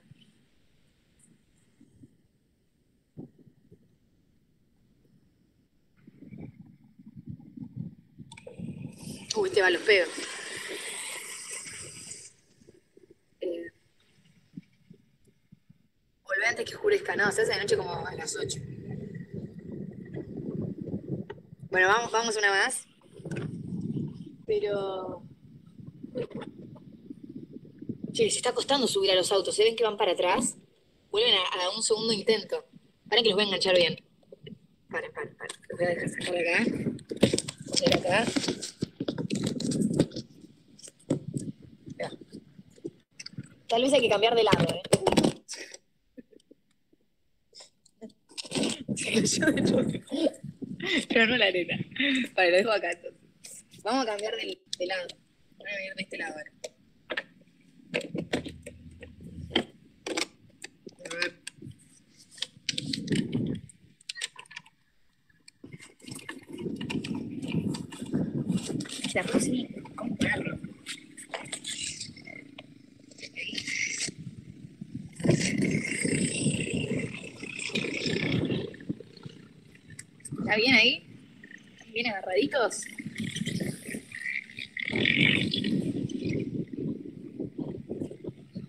Uy, te va a los pedos. Volvé antes que oscurezca, no, se hace de noche como a las 8. Bueno, vamos una más. Pero... che, les está costando subir a los autos. ¿Se ven que van para atrás? Vuelven a un segundo intento. Paren que los voy a enganchar bien. Paren. Los voy a dejar sacar acá. Poner acá. Tal vez hay que cambiar de lado, ¿eh? Se cayó de choque. Pero no la arena. Vale, lo dejo acá entonces. Vamos a cambiar de lado. Voy a venir de este lado ahora. A ver. La próxima, comprarlo. ¿Está bien ahí? ¿Están bien agarraditos?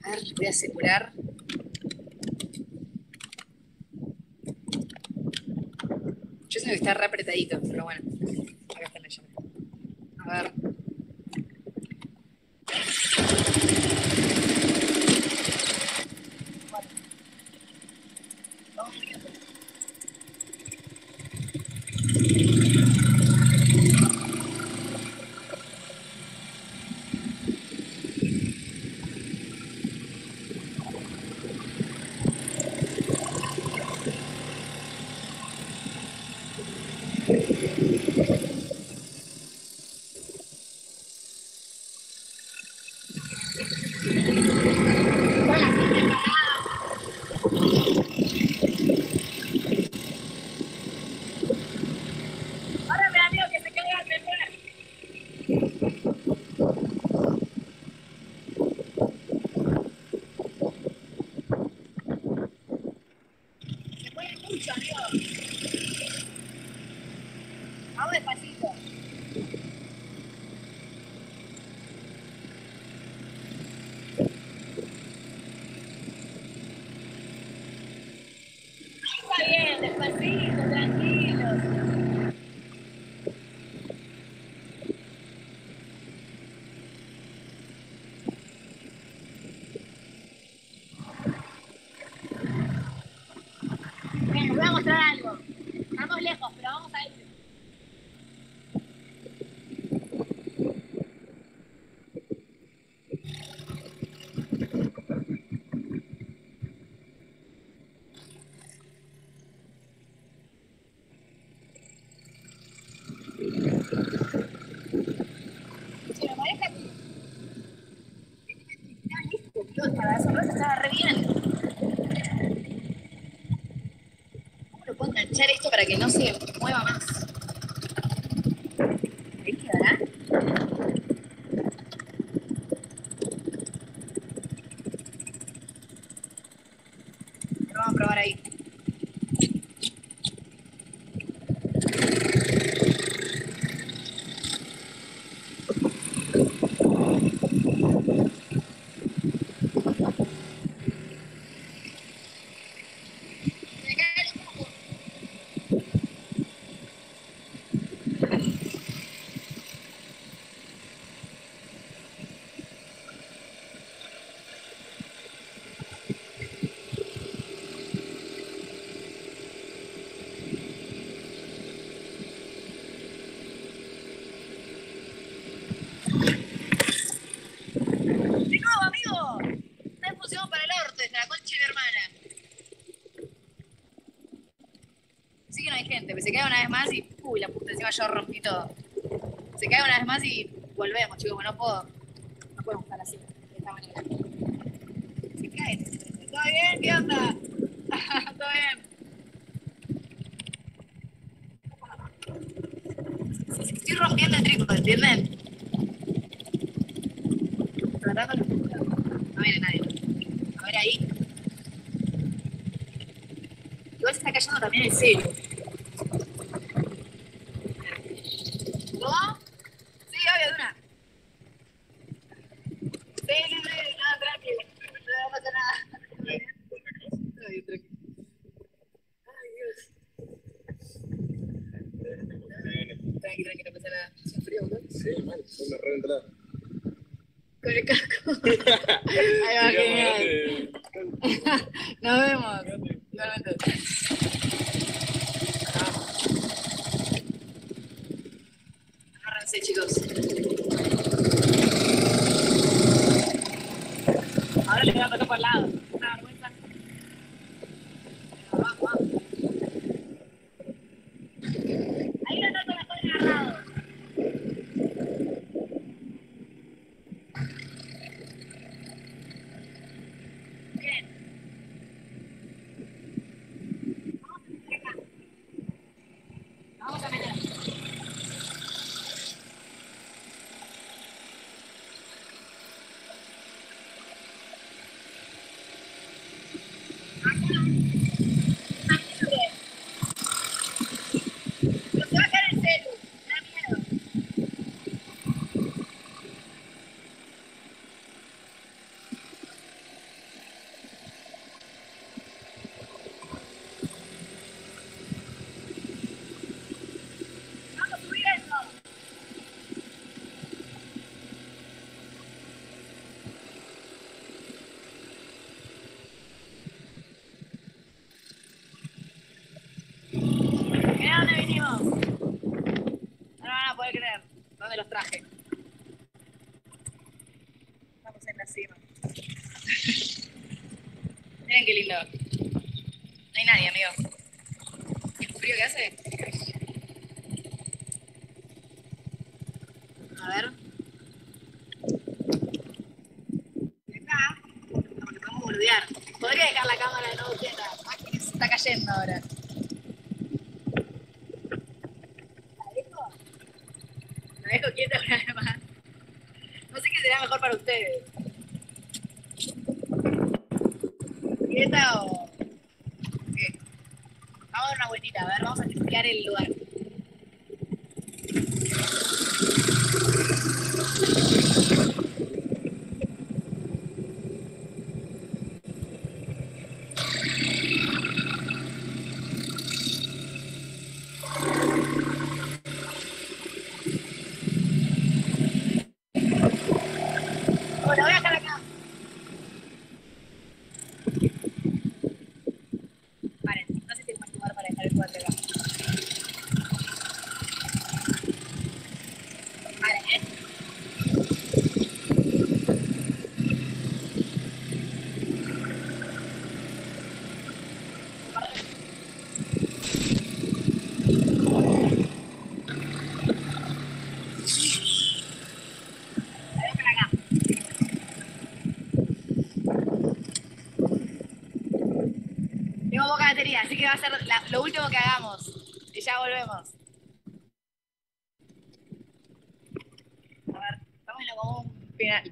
A ver, voy a asegurar. Yo siento que está re apretadito, pero bueno. Acá está la llave. A ver. Echar esto para que no se mueva más. Ahí quedará. Lo vamos a probar ahí. encima yo rompí todo. Se cae una vez más y volvemos, chicos, porque no puedo estar así, de esta manera. Se cae. ¿Todo bien? ¿Qué onda? ¿Todo bien? Estoy rompiendo el trípode, ¿entienden? No viene nadie. A ver ahí. Igual se está cayendo también el cielo. ¿No? Sí, obvio, Duna. Sí, nada, tranquilo. No pasa nada. Ay, tranquilo. Ay, Dios. Tranquilo, no pasa nada. ¿Hace frío, no? Sí, mal, fue una reentrada. Con el casco. Ahí va, genial. Nos vemos. Realmente. Agárrense, chicos. Ahora les voy a tocar por el lado. Una vergüenza. Vamos, vamos. Ahí lo toco, lo estoy agarrado. De los trajes. Estamos en la cima. Miren qué lindo. No hay nadie, amigo. ¿El frío que hace? A ver. Acá, porque podemos boludear. Podría dejar la cámara de nuevo quieta. Aquí se está cayendo ahora. Quieta una vez más. No sé qué será mejor para ustedes. ¿Quieta o qué? Vamos a dar una vueltita, a ver, vamos a testear el lugar. Así que va a ser lo último que hagamos y ya volvemos. A ver, vámonos como un final.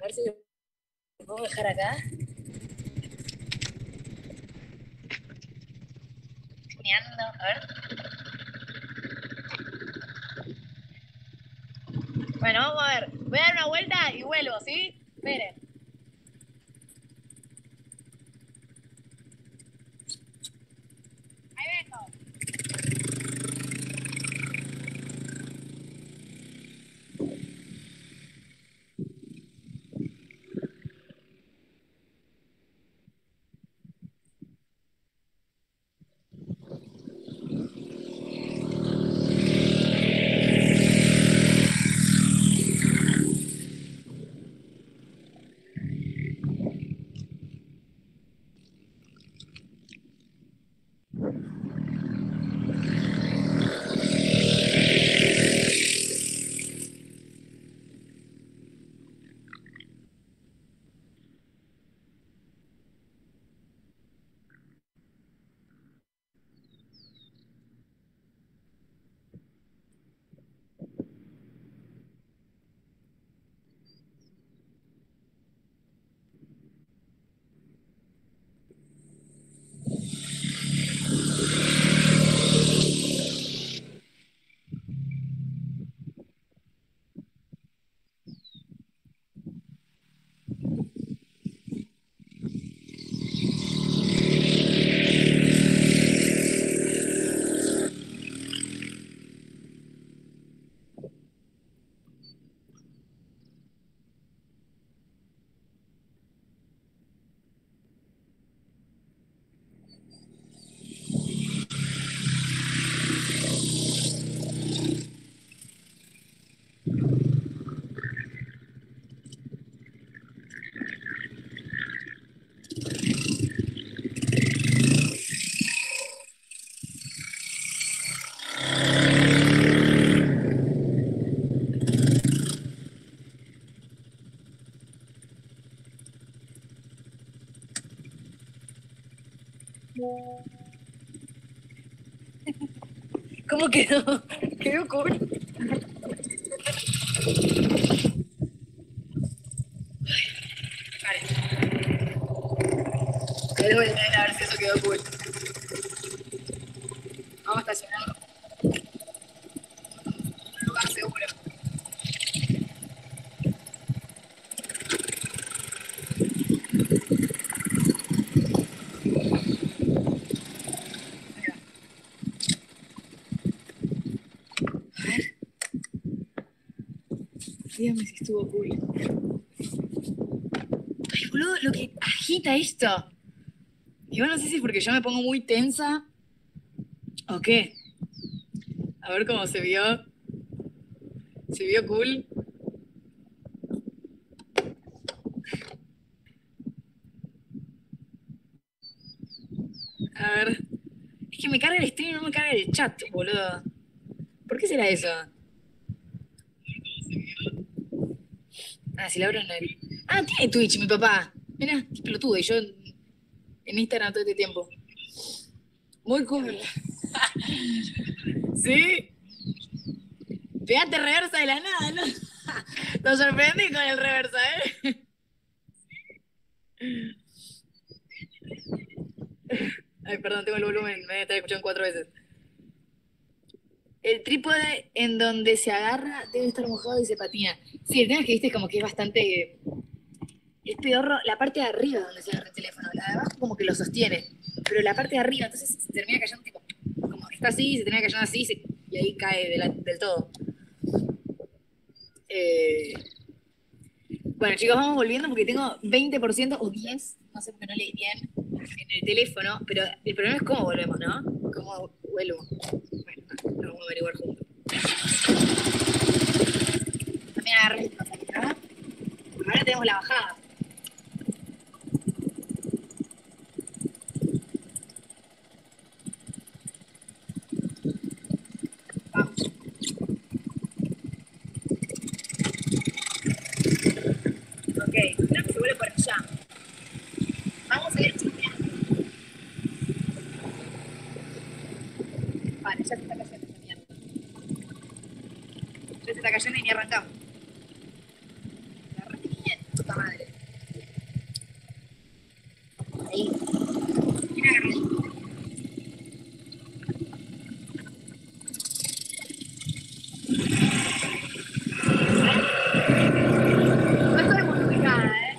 A ver si lo puedo dejar acá. Mirando, a ver. Bueno, vamos a ver. Voy a dar una vuelta y vuelvo, ¿sí? Miren. ¿Cómo quedó? Quedó cool. Vale. Voy a ver, si eso quedó cool. Vamos a estacionarlo. Un lugar seguro. Dígame si estuvo cool. Ay, boludo, lo que agita esto. Yo no sé si es porque yo me pongo muy tensa o qué. A ver cómo se vio. ¿Se vio cool? A ver. Es que me carga el stream y no me carga el chat, boludo. ¿Por qué será eso? Ah, si la abro en el... Ah, tiene Twitch, mi papá. Mirá, qué pelotudo. Y yo en Instagram todo este tiempo. Muy cool. ¿Sí? Pegate reversa de la nada, ¿no? Te sorprendí con el reversa, ¿eh? Ay, perdón, tengo el volumen. Me voy a estar escuchando 4 veces. El trípode en donde se agarra debe estar mojado y se patina. Sí, el tema es que viste como que es bastante... Es pedorro la parte de arriba donde se agarra el teléfono. La de abajo como que lo sostiene. Pero la parte de arriba, entonces se termina cayendo tipo... Como que está así, se termina cayendo así y ahí cae del todo. Bueno, chicos, vamos volviendo porque tengo 20% o 10%. No sé por qué no leí bien en el teléfono. Pero el problema es cómo volvemos, ¿no? Cómo vuelvo. Bueno, lo vamos a averiguar juntos. También agarré el pasaje, ¿verdad? Ahora tenemos la bajada. Vamos. Ok, creo que se vuelve por allá. Vamos a ir chismeando. Vale, ya se está cayendo esa mierda. Ya se está cayendo y ni arrancamos. La arranqué bien, puta madre. Ahí. Mira, agarré. No estoy muy ubicada, ¿eh?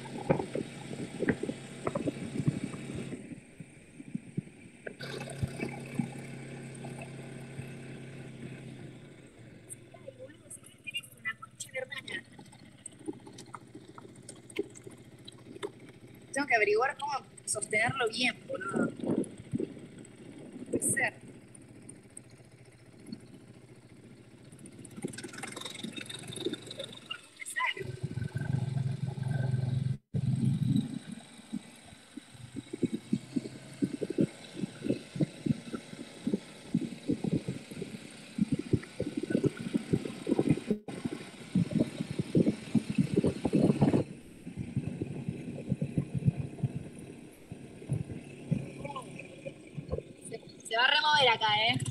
Tengo que averiguar cómo sostenerlo bien, boludo. Puede ser. Se va a remover acá, ¿eh?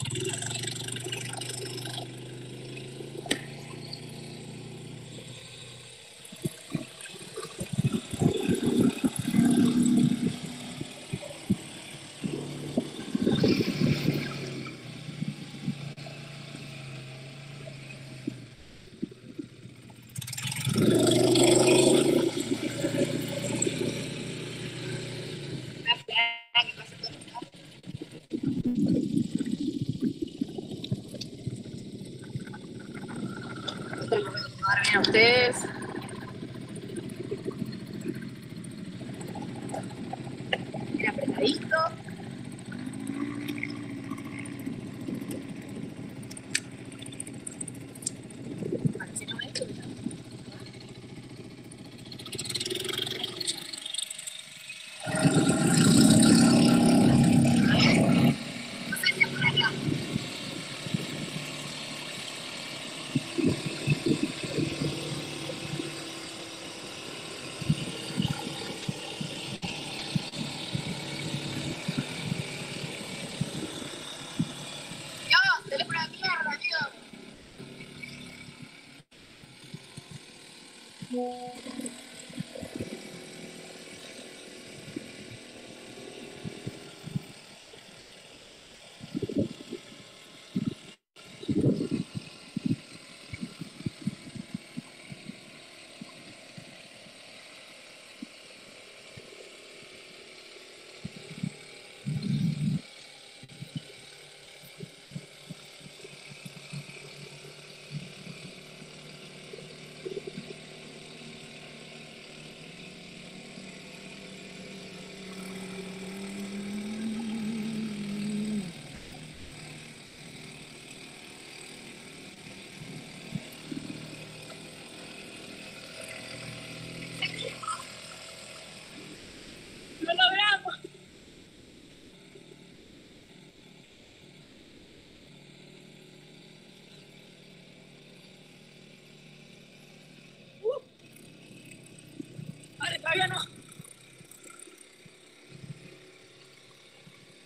Todavía no.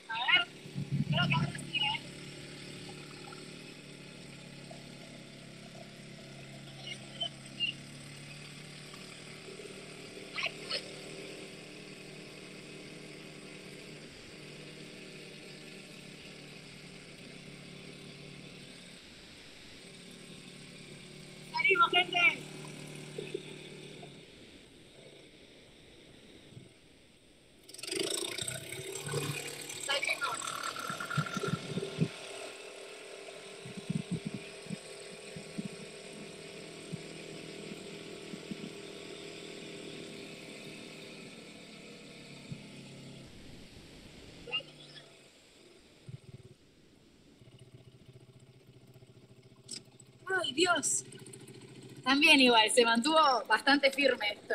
A ver, creo que ahora sí, ¿eh? Salimos, gente. ¡Ay, Dios! También igual, se mantuvo bastante firme esto.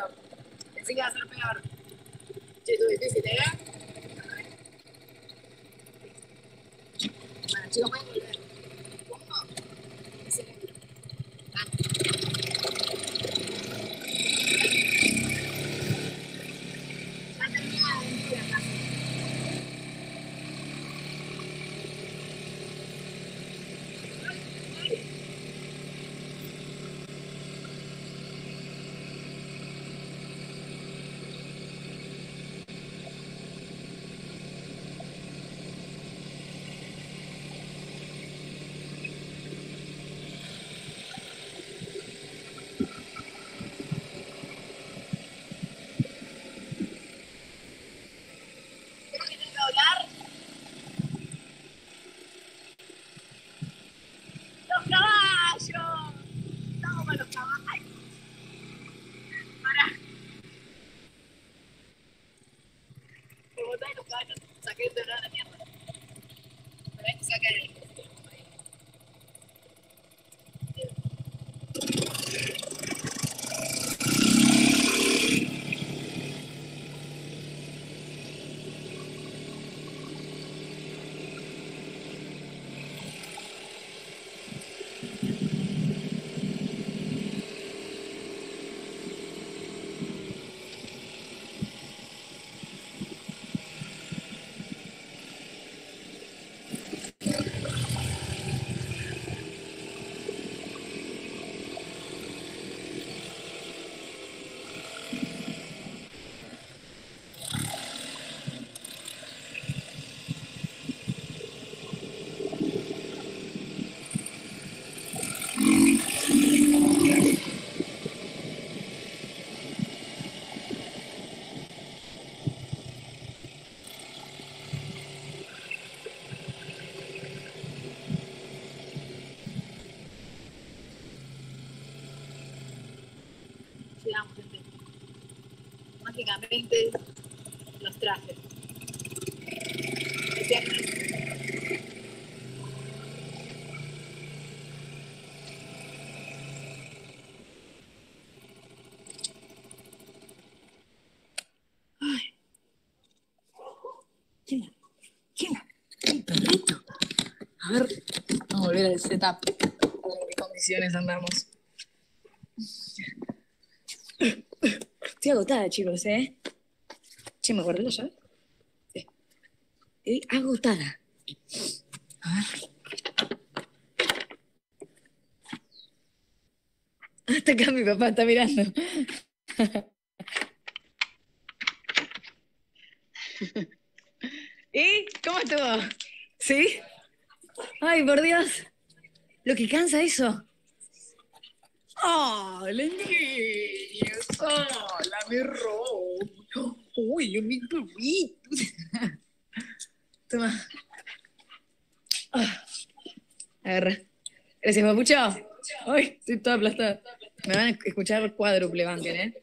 Pensé que iba a ser peor. Che, estuvo difícil, ¿eh? Bueno, chicos, pueden volver. ¿Cómo? Es el libro. Ya terminé la aventura acá. Mágicamente los trajes. Ay. ¿Quién? ¿El perrito? A ver, vamos a volver al setup. ¿En qué condiciones andamos? Estoy agotada, chicos, ¿eh? Che, ¿me guardé la llave? Sí. Agotada. A ver. Hasta acá mi papá está mirando. ¿Y cómo estuvo? ¿Sí? Ay, por Dios. Lo que cansa eso. ¡Ah, oh, la envidia! ¡Ah, la me robo! ¡Uy, mi perrito! Toma. Oh. Agarra. Gracias, papucho. Ay, estoy toda aplastada. Me van a escuchar cuádruple, banquen, ¿eh?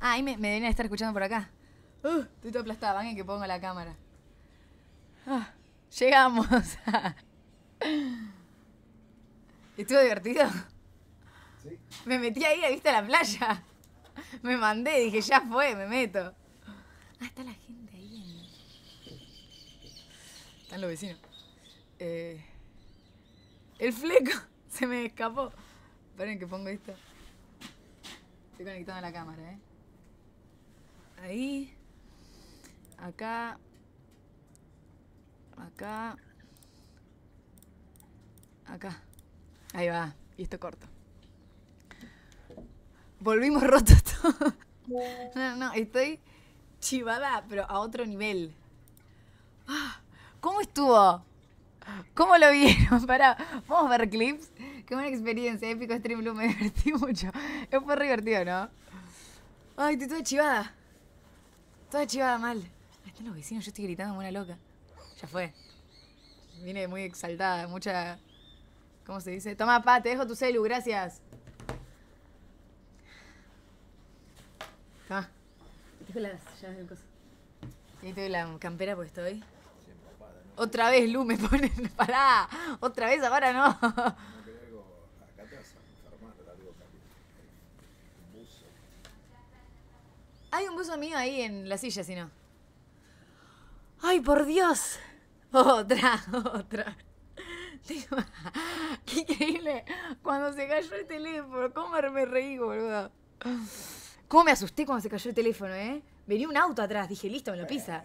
Ahí me deben estar escuchando por acá. Estoy toda aplastada, banquen que pongo la cámara. Llegamos. ¿Estuvo divertido? Sí. Me metí ahí a vista a la playa. Me mandé, dije, ya fue, me meto. Ah, está la gente ahí. Están los vecinos. El fleco se me escapó. Esperen que pongo esto. Estoy conectado a la cámara, ¿eh? Ahí. Acá. Acá. Acá. Ahí va. Y esto corto. Volvimos rotos todos. No, estoy chivada, pero a otro nivel. ¿Cómo estuvo? ¿Cómo lo vieron? Pará, vamos a ver clips. Qué buena experiencia, épico stream, Blue, me divertí mucho. Fue re divertido, ¿no? Ay, estoy toda chivada. Toda chivada mal. Ahí están los vecinos, yo estoy gritando como una loca. Ya fue. Vine muy exaltada, mucha... ¿Cómo se dice? Toma, pa, te dejo tu celu, gracias. Ah, dejo las llaves del coso. Y tengo la campera porque estoy. Otra vez, Lu, me ponen. Pará, otra vez, ahora no. No te digo, acá te vas a enfermar, te digo, un buzo. Hay un buzo mío ahí en la silla, si no. ¡Ay, por Dios! Otra. Qué increíble. Cuando se cayó el teléfono, cómo me reí, boludo. Cómo me asusté cuando se cayó el teléfono, ¿eh? Venía un auto atrás, dije, listo, me lo pisa.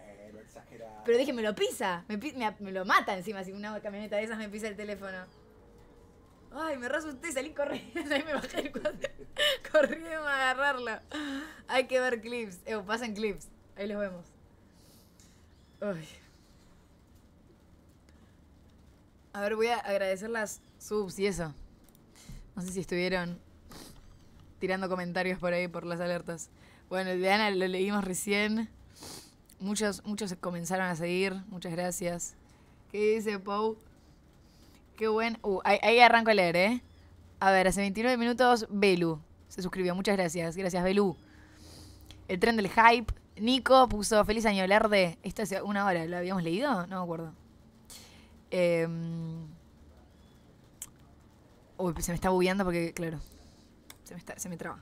Pero dije, me lo pisa. Me lo mata encima si una camioneta de esas me pisa el teléfono. Ay, me re asusté, salí corriendo. Ahí me bajé el cuadro. Corriendo a agarrarlo. Hay que ver clips. Pasan clips. Ahí los vemos. Ay. A ver, voy a agradecer las subs y eso. No sé si estuvieron tirando comentarios por ahí, por las alertas. Bueno, el de Ana lo leímos recién. Muchos comenzaron a seguir. Muchas gracias. ¿Qué dice Pau? Qué buen... ahí arranco a leer, ¿eh? A ver, hace 29 minutos, Belu se suscribió. Muchas gracias. Gracias, Belu. El tren del hype. Nico puso feliz año verde. Esto hace una hora. ¿Lo habíamos leído? No me acuerdo. Uy, se me está bugueando porque, claro, se me traba.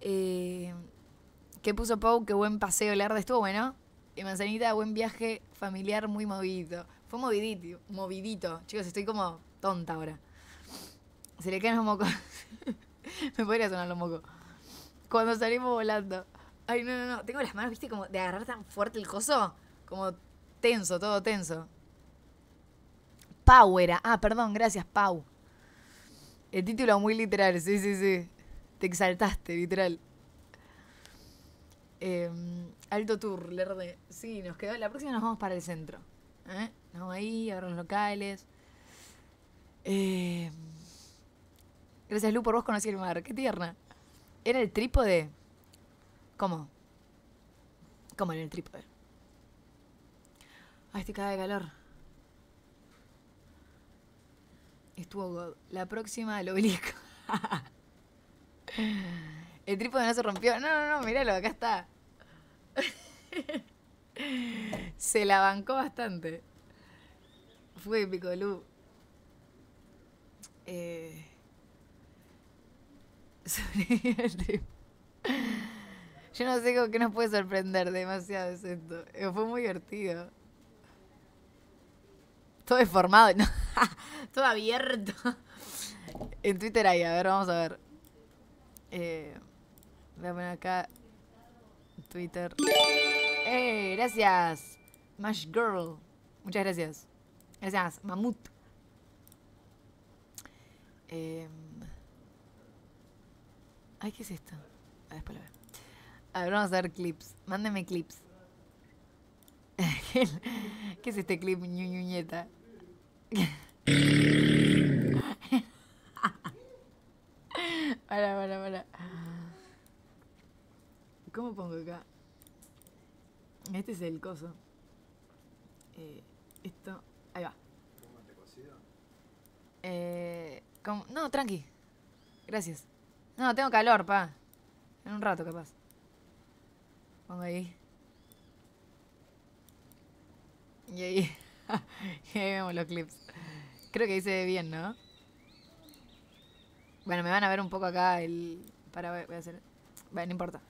¿Qué puso Pau? Qué buen paseo, Larda. Estuvo bueno. Y Manzanita, buen viaje familiar muy movidito. Fue movidito. Chicos, estoy como tonta ahora. Se le caen los mocos. Me podría sonar los mocos. Cuando salimos volando. Ay, no. Tengo las manos, viste, como de agarrar tan fuerte el coso. Como tenso, todo tenso. Pau era. Ah, perdón, gracias, Pau. El título muy literal, sí. Te exaltaste, literal. Alto tour, Lerde. Sí, nos quedó. La próxima nos vamos para el centro. ¿Eh? Nos vamos ahí, a ver los locales. Gracias, Lu, por vos conocí el mar. Qué tierna. Era el trípode. ¿Cómo? ¿Cómo era el trípode? Ay, este caga de calor. Estuvo God. La próxima, el obelisco. El trípode no se rompió. No, míralo, acá está. Se la bancó bastante. Fue épico, Lu. Yo no sé con qué nos puede sorprender demasiado esto. Fue muy divertido. Todo deformado, no. Todo abierto. En Twitter ahí, a ver, vamos a ver. Voy a poner acá Twitter. Gracias, Mash Girl. Muchas gracias. Gracias, Mamut. Ay, ¿qué es esto? Ah, después lo veo. A ver, vamos a ver clips. Mándenme clips. ¿Qué es este clip, ñuñuñeta? Para. ¿Cómo pongo acá? Este es el coso. Esto. Ahí va. ¿Cómo? No, tranqui. Gracias. No, tengo calor, pa. En un rato, capaz. Pongo ahí. Y ahí. Y ahí vemos los clips. Creo que ahí se ve bien, ¿no? Bueno, me van a ver un poco acá el... Para, voy a hacer... Bueno, no importa.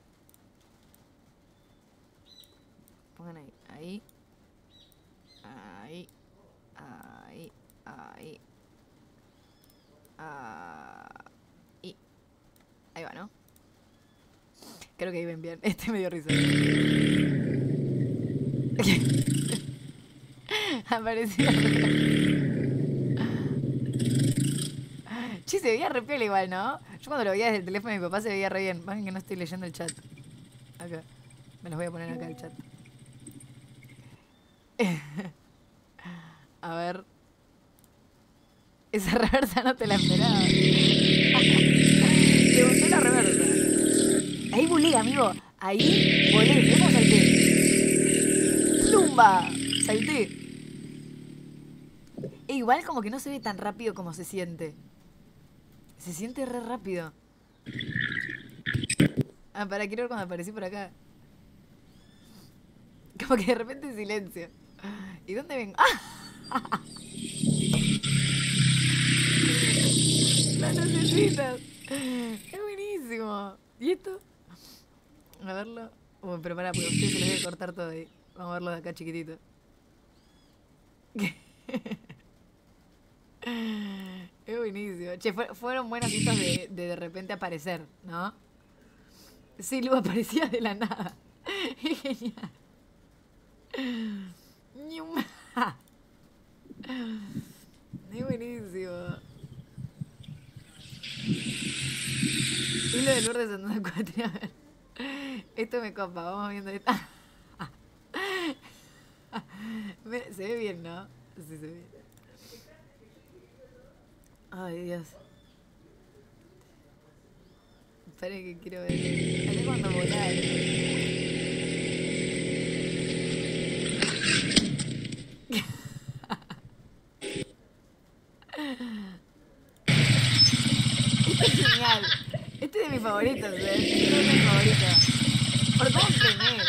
Pongan ahí. Ahí. Ahí va, ¿no? Creo que ahí ven bien. Este me dio risa. Apareció. Che, se veía re piel igual, ¿no? Yo cuando lo veía desde el teléfono de mi papá se veía re bien. Más que no estoy leyendo el chat. Acá. Me los voy a poner acá el chat. A ver. Esa reversa no te la esperaba. Te gustó la reversa. Ahí bulé, amigo. Ahí volé. Vemos al té. ¡Plumba! Salté. E igual como que no se ve tan rápido como se siente. Se siente re rápido. Ah, para, quiero ver cuando aparecí por acá. Como que de repente silencio. ¿Y dónde vengo? ¡Ah! ¡Las lucecitas! ¡Es buenísimo! ¿Y esto? A verlo. Uy, pero para, porque a ustedes se les voy a cortar todo ahí. Vamos a verlo de acá chiquitito. Es buenísimo. Che, fueron buenas vistas de repente aparecer, ¿no? Sí, luego aparecía de la nada. Es genial. Es buenísimo. Hilo de Lourdes en una cuatria. A ver. Esto me copa. Vamos viendo esto. Se ve bien, ¿no? Sí, se ve. Ay, Dios. Espera que quiero ver. Acá cuando volar. Esto es genial. Este es de mis favoritos, ¿verdad? Este es mi favorito. Por cómo frené.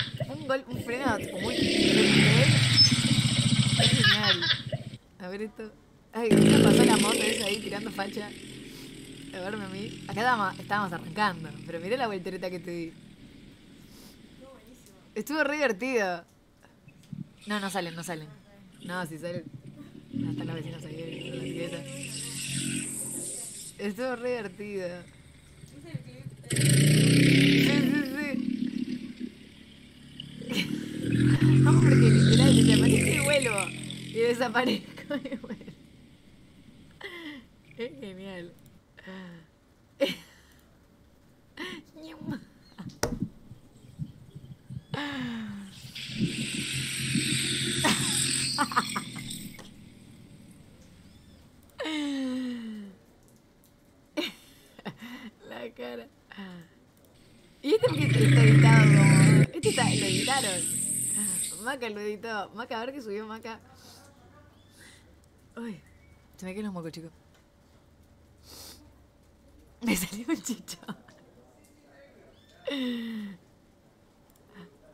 Un freno como muy... Es genial. A ver esto. Ay, ¿qué pasó la moto esa ahí tirando facha? A verme a mí. Acá estábamos arrancando, pero mirá la voltereta que te di. Estuvo buenísimo. Estuvo re divertido. No, no salen. No, si salen. No están los vecinos ahí en la bicicleta. Estuvo re divertido. Sí. No, porque literal desaparezco y vuelvo. Y desaparezco y vuelvo. Es genial. La cara. Y este es el que está editado como... Este está, lo editaron. Maca lo editó. Maca, a ver qué subió Maca. Uy, se me quedan los mocos, chicos. Me salió un chichón.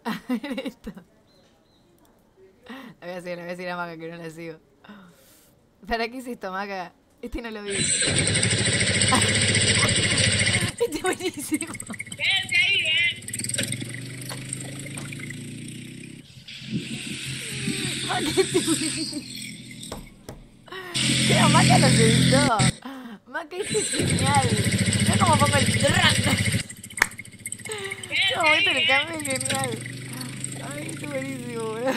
A ver esto. La voy a seguir a Maca, que no la sigo. ¿Para qué hice esto, Maca? Este no lo vi. Este es buenísimo. Quédense ahí, Maca, este es buenísimo. Pero Maca lo editó. Maca, este es genial. Mira cómo pongo el... momento le cambia es genial. Ay, es buenísimo, ¿verdad?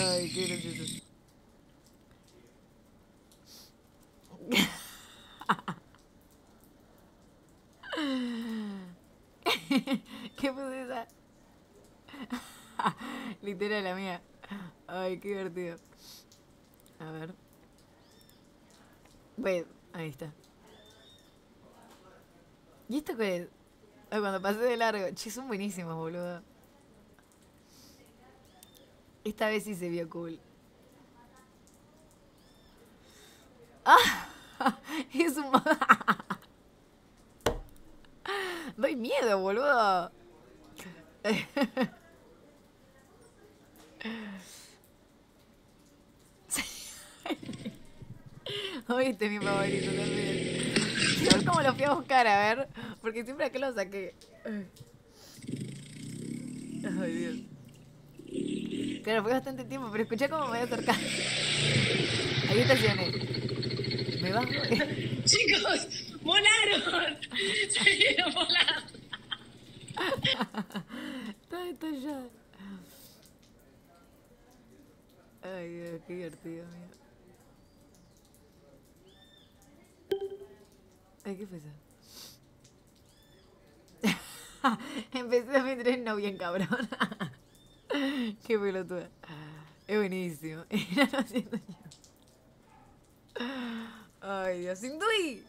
Ay, qué gracioso. ¿Qué puso esa? Literal, la mía. Ay, qué divertido. A ver. Bueno, ahí está. ¿Y esto qué es? Ay, cuando pasé de largo. Che, son buenísimos, boludo. Esta vez sí se vio cool. ¡Ah! Es un... Doy miedo, boludo. Oíste, mi favorito también. A ver cómo lo fui a buscar, a ver. Porque siempre acá lo saqué. Ay, Dios. Claro, fue bastante tiempo, pero escuchá cómo me voy a acercar. Ahí estacioné. Me bajo. Chicos. ¡Volaron! ¡Salieron volando! Todo esto ya. Ay, Dios, qué divertido, amigo. Ay, ¿qué fue eso? Empecé a meter el novio en cabrón. Qué pelotuda. Es buenísimo. Ay, Dios, Induí.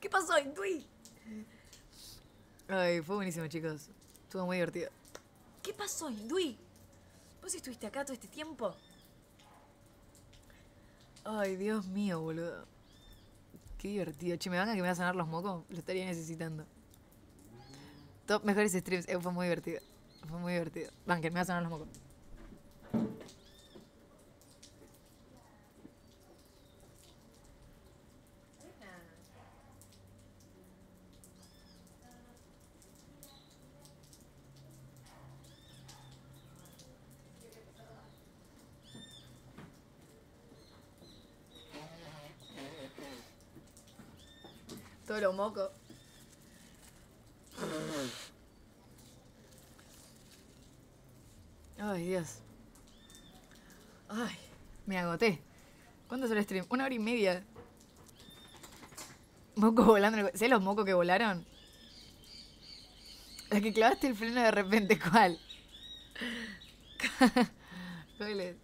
¿Qué pasó, Induí? Ay, fue buenísimo, chicos. Estuvo muy divertido. ¿Qué pasó, Induí? ¿Vos estuviste acá todo este tiempo? Ay, Dios mío, boludo. Qué divertido. Che, ¿me van a que me va a sonar los mocos? Lo estaría necesitando. Top mejores streams. Fue muy divertido. Fue muy divertido. Van, que me va a sonar los mocos. Todo lo moco. Ay, Dios. Ay, me agoté. ¿Cuánto es el stream? 1 hora y media. Moco volando. ¿Sabés los mocos que volaron? La que clavaste el freno de repente, ¿cuál? ¿Cuál es?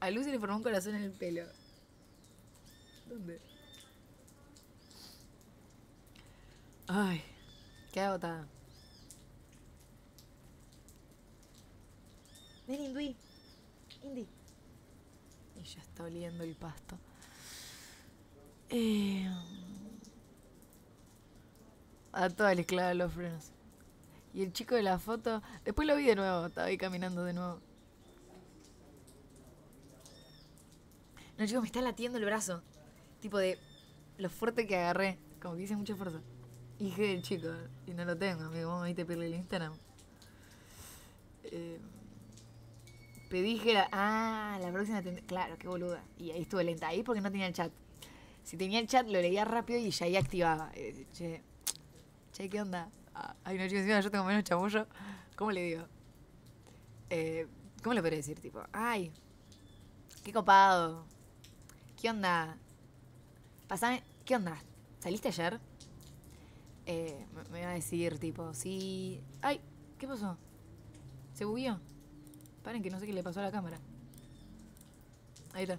A Luz se le formó un corazón en el pelo. ¿Dónde? Ay, qué agotada. Ven, Induí. Indy. Y ya está oliendo el pasto. A todas les clavan los frenos. Y el chico de la foto... Después lo vi de nuevo. Estaba ahí caminando de nuevo. No, chicos, me está latiendo el brazo. Tipo de... Lo fuerte que agarré. Como que hice mucha fuerza. Hije del chico, y no lo tengo, amigo. Vamos a irte a pedirle el Instagram. Pedíjera. Ah, la próxima tendré. Claro, qué boluda. Y ahí estuve lenta. Ahí porque no tenía el chat. Si tenía el chat, lo leía rápido y ya ahí activaba. Che, ¿qué onda? Ah, ay, no, chicos, yo tengo menos chamullo. ¿Cómo le digo? ¿Cómo le podría decir? Tipo, ay, qué copado. ¿Qué onda? Pasame. ¿Qué onda? ¿Saliste ayer? Me va a decir, tipo, sí... ¡Ay! ¿Qué pasó? ¿Se bugueó? Paren que no sé qué le pasó a la cámara. Ahí está.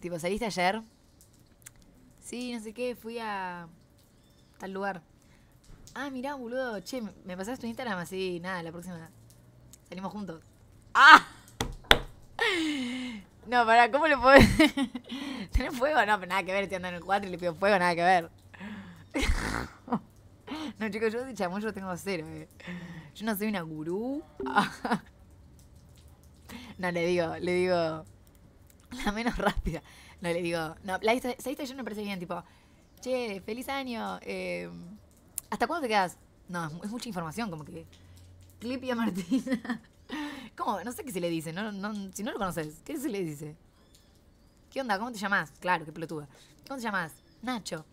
Tipo, ¿saliste ayer? Sí, no sé qué, fui a... tal lugar. Ah, mirá, boludo. Che, ¿me pasaste tu Instagram? Así, nada, la próxima. Salimos juntos. ¡Ah! No, pará, ¿cómo le podés...? ¿Tenés fuego? No, pero nada que ver, estoy andando en el 4 y le pido fuego, nada que ver. No, chicos, yo de chamuyo tengo cero, Yo no soy una gurú. No, le digo... La menos rápida. No, le digo... No, la lista yo me parece bien, tipo... Che, feliz año. ¿Hasta cuándo te quedas? No, es mucha información, como que... Clipia Martina. ¿Cómo? No sé qué se le dice, no, si no lo conoces. ¿Qué se le dice? ¿Qué onda? ¿Cómo te llamás? Claro, qué pelotuda. ¿Cómo te llamás? Nacho.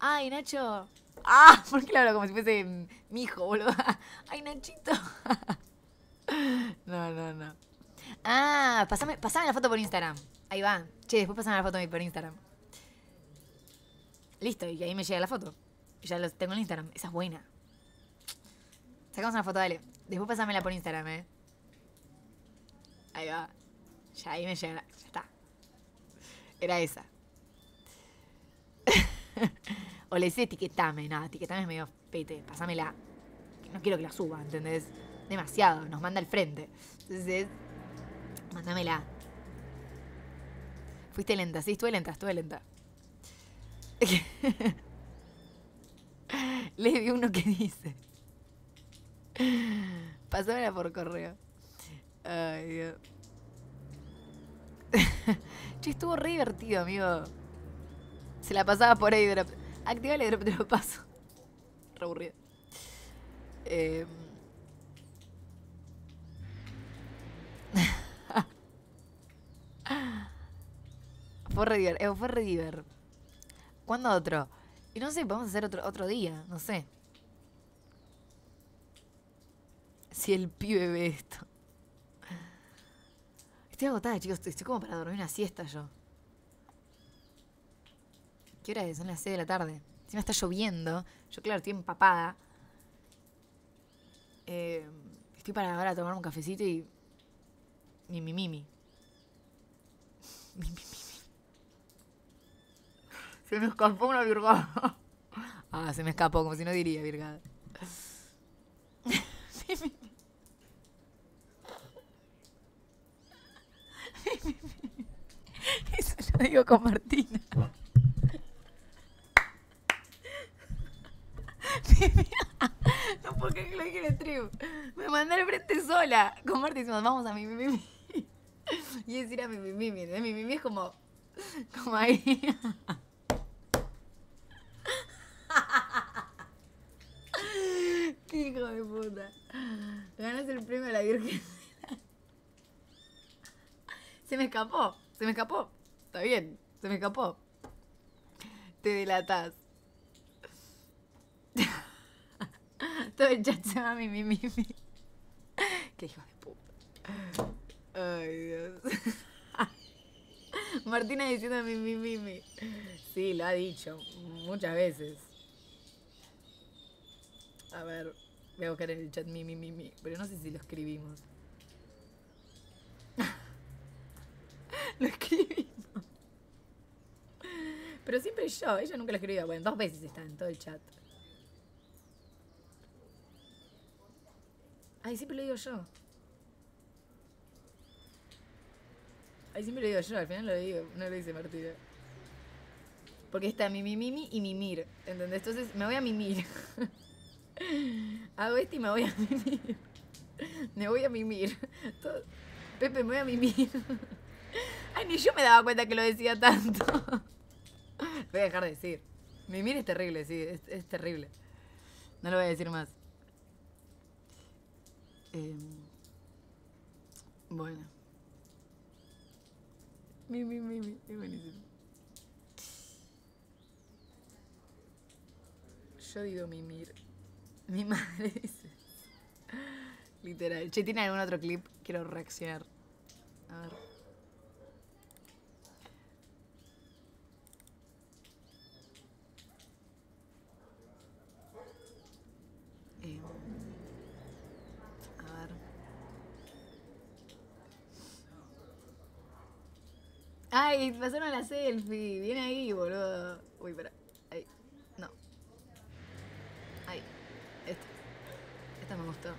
Ay, Nacho... Ah, ¿por qué le hablo como si fuese mi hijo, boludo? Ay, Nachito. No, no, no. Ah, pasame la foto por Instagram. Ahí va. Che, después pasame la foto por Instagram. Listo, y ahí me llega la foto. Y ya lo tengo en Instagram. Esa es buena. Sacamos una foto, dale. Después pasámela por Instagram, eh. Ahí va. Ya ahí me llega. Ya está. Era esa. O le decía etiquetame. No, etiquetame es medio pete. Pasámela. No quiero que la suba, ¿entendés? Demasiado. Nos manda al frente. Entonces, mándamela. Fuiste lenta. Sí, estuve lenta. Le vi uno que dice. Pasámela por correo. Ay, Dios. Che, estuvo re divertido, amigo. Se la pasaba por ahí. Activa el drop, te lo paso. Re aburrido. Fue re divertido. ¿Cuándo otro? Y no sé, podemos hacer otro día. No sé. Si el pibe ve esto. Estoy agotada, chicos. Estoy como para dormir una siesta yo. ¿Qué hora es? Son las 6 de la tarde. Si me está lloviendo. Yo, claro, estoy empapada. Estoy para ahora tomar un cafecito y... Se me escapó una virgada. Ah, se me escapó, como si no diría virgada. Eso lo digo con Martina. No puedo creer que lo dije en el stream. Me mandé al frente sola. Con Martina decimos, vamos a mi. Y es ir a mi es como ahí. Qué hijo de puta. Ganas el premio a la Virgen. Se me escapó. Está bien, se me escapó. Te delatás. Todo el chat se va mi. Qué hijo de puta. Ay, Dios. Martina diciendo mi. Sí, lo ha dicho muchas veces. A ver, voy a buscar en el chat mi. Pero no sé si lo escribimos. Lo escribimos. Pero siempre yo, ella nunca lo escribía. Bueno, 2 veces está en todo el chat. Ay, siempre lo digo yo. Ahí siempre lo digo yo, al final lo digo, no lo dice Martina. Porque está mi y mimir, ¿entendés? Entonces me voy a mimir. Hago esto y me voy a mimir. Me voy a mimir. Todo. Pepe, me voy a mimir. Ay, ni yo me daba cuenta que lo decía tanto. Voy a dejar de decir. Mimir es terrible, sí, es terrible. No lo voy a decir más. Bueno. Mi, es buenísimo. Yo digo mimir. Mi madre dice. Literal. Che, ¿tiene algún otro clip? Quiero reaccionar. A ver. Ay, pasaron la selfie. Viene ahí, boludo. Uy, pará. Ahí. No. Ahí. Esta me gustó.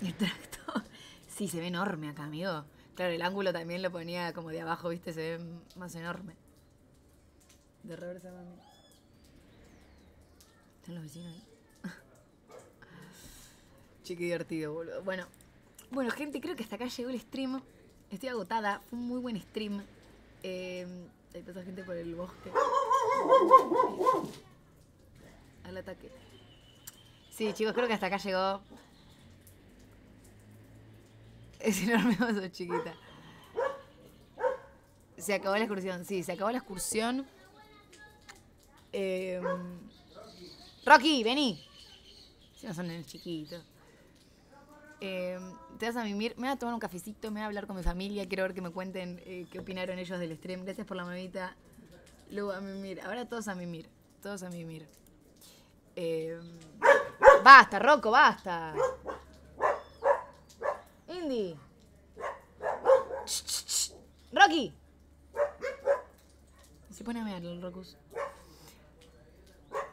Y el tracto. Sí, se ve enorme acá, amigo. Claro, el ángulo también lo ponía como de abajo, ¿viste? Se ve más enorme. De reversa, mami. ¿Están los vecinos ahí? Che, qué divertido, boludo. Bueno, gente, creo que hasta acá llegó el stream. Estoy agotada, fue un muy buen stream. Hay pasada gente por el bosque. Al ataque. Sí, chicos, creo que hasta acá llegó. Es enorme oso, chiquita. Se acabó la excursión. Rocky, vení. Si no son el chiquito. Te vas a mimir. Me voy a tomar un cafecito, me voy a hablar con mi familia. Quiero ver que me cuenten qué opinaron ellos del stream. Gracias por la mamita. Luego a mimir. Ahora todos a mimir. Todos a mimir. Basta, Rocco, basta. Indy. Rocky. Se pone a mear el Rocus.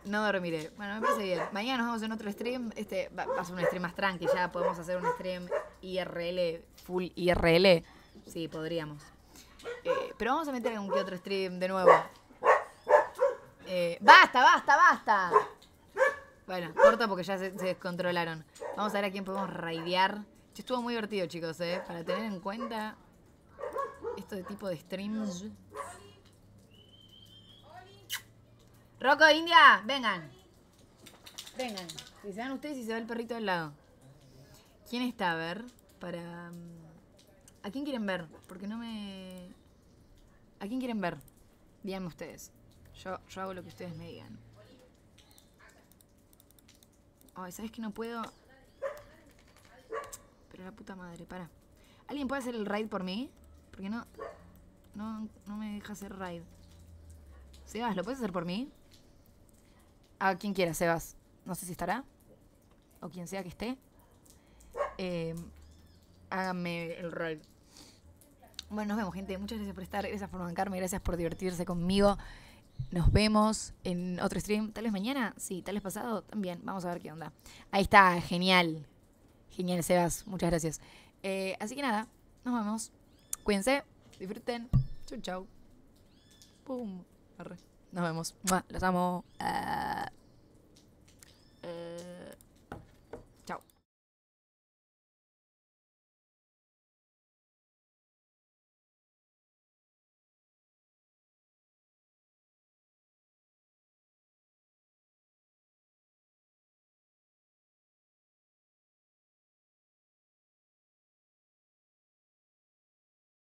No dormiré. Bueno, me parece bien. Mañana nos vemos en otro stream. Este va a ser un stream más tranqui. Ya podemos hacer un stream IRL, full IRL. Sí, podríamos. Pero vamos a meter algún que otro stream de nuevo. ¡Basta, basta, basta! Bueno, corto porque ya se descontrolaron. Vamos a ver a quién podemos raidear. Estuvo muy divertido, chicos, para tener en cuenta esto de tipo de streams. Rocco, India, vengan. Vengan. Si se van ustedes y se va el perrito al lado. ¿Quién está? A ver, para... ¿A quién quieren ver? Porque no me... ¿A quién quieren ver? Díganme ustedes. Yo hago lo que ustedes me digan. Ay, ¿sabes que no puedo? Pero la puta madre, para. ¿Alguien puede hacer el raid por mí? Porque no me deja hacer raid. Sebas, ¿lo puedes hacer por mí? A quien quiera, Sebas. No sé si estará. O quien sea que esté. Háganme el raid. Bueno, nos vemos, gente. Muchas gracias por estar. Gracias por bancarme. Gracias por divertirse conmigo. Nos vemos en otro stream. ¿Tal vez mañana? Sí, tal vez pasado también. Vamos a ver qué onda. Ahí está. Genial. Genial, Sebas. Muchas gracias. Así que nada. Nos vemos. Cuídense. Disfruten. Chau, chau. Pum. Nos vemos. Los amo.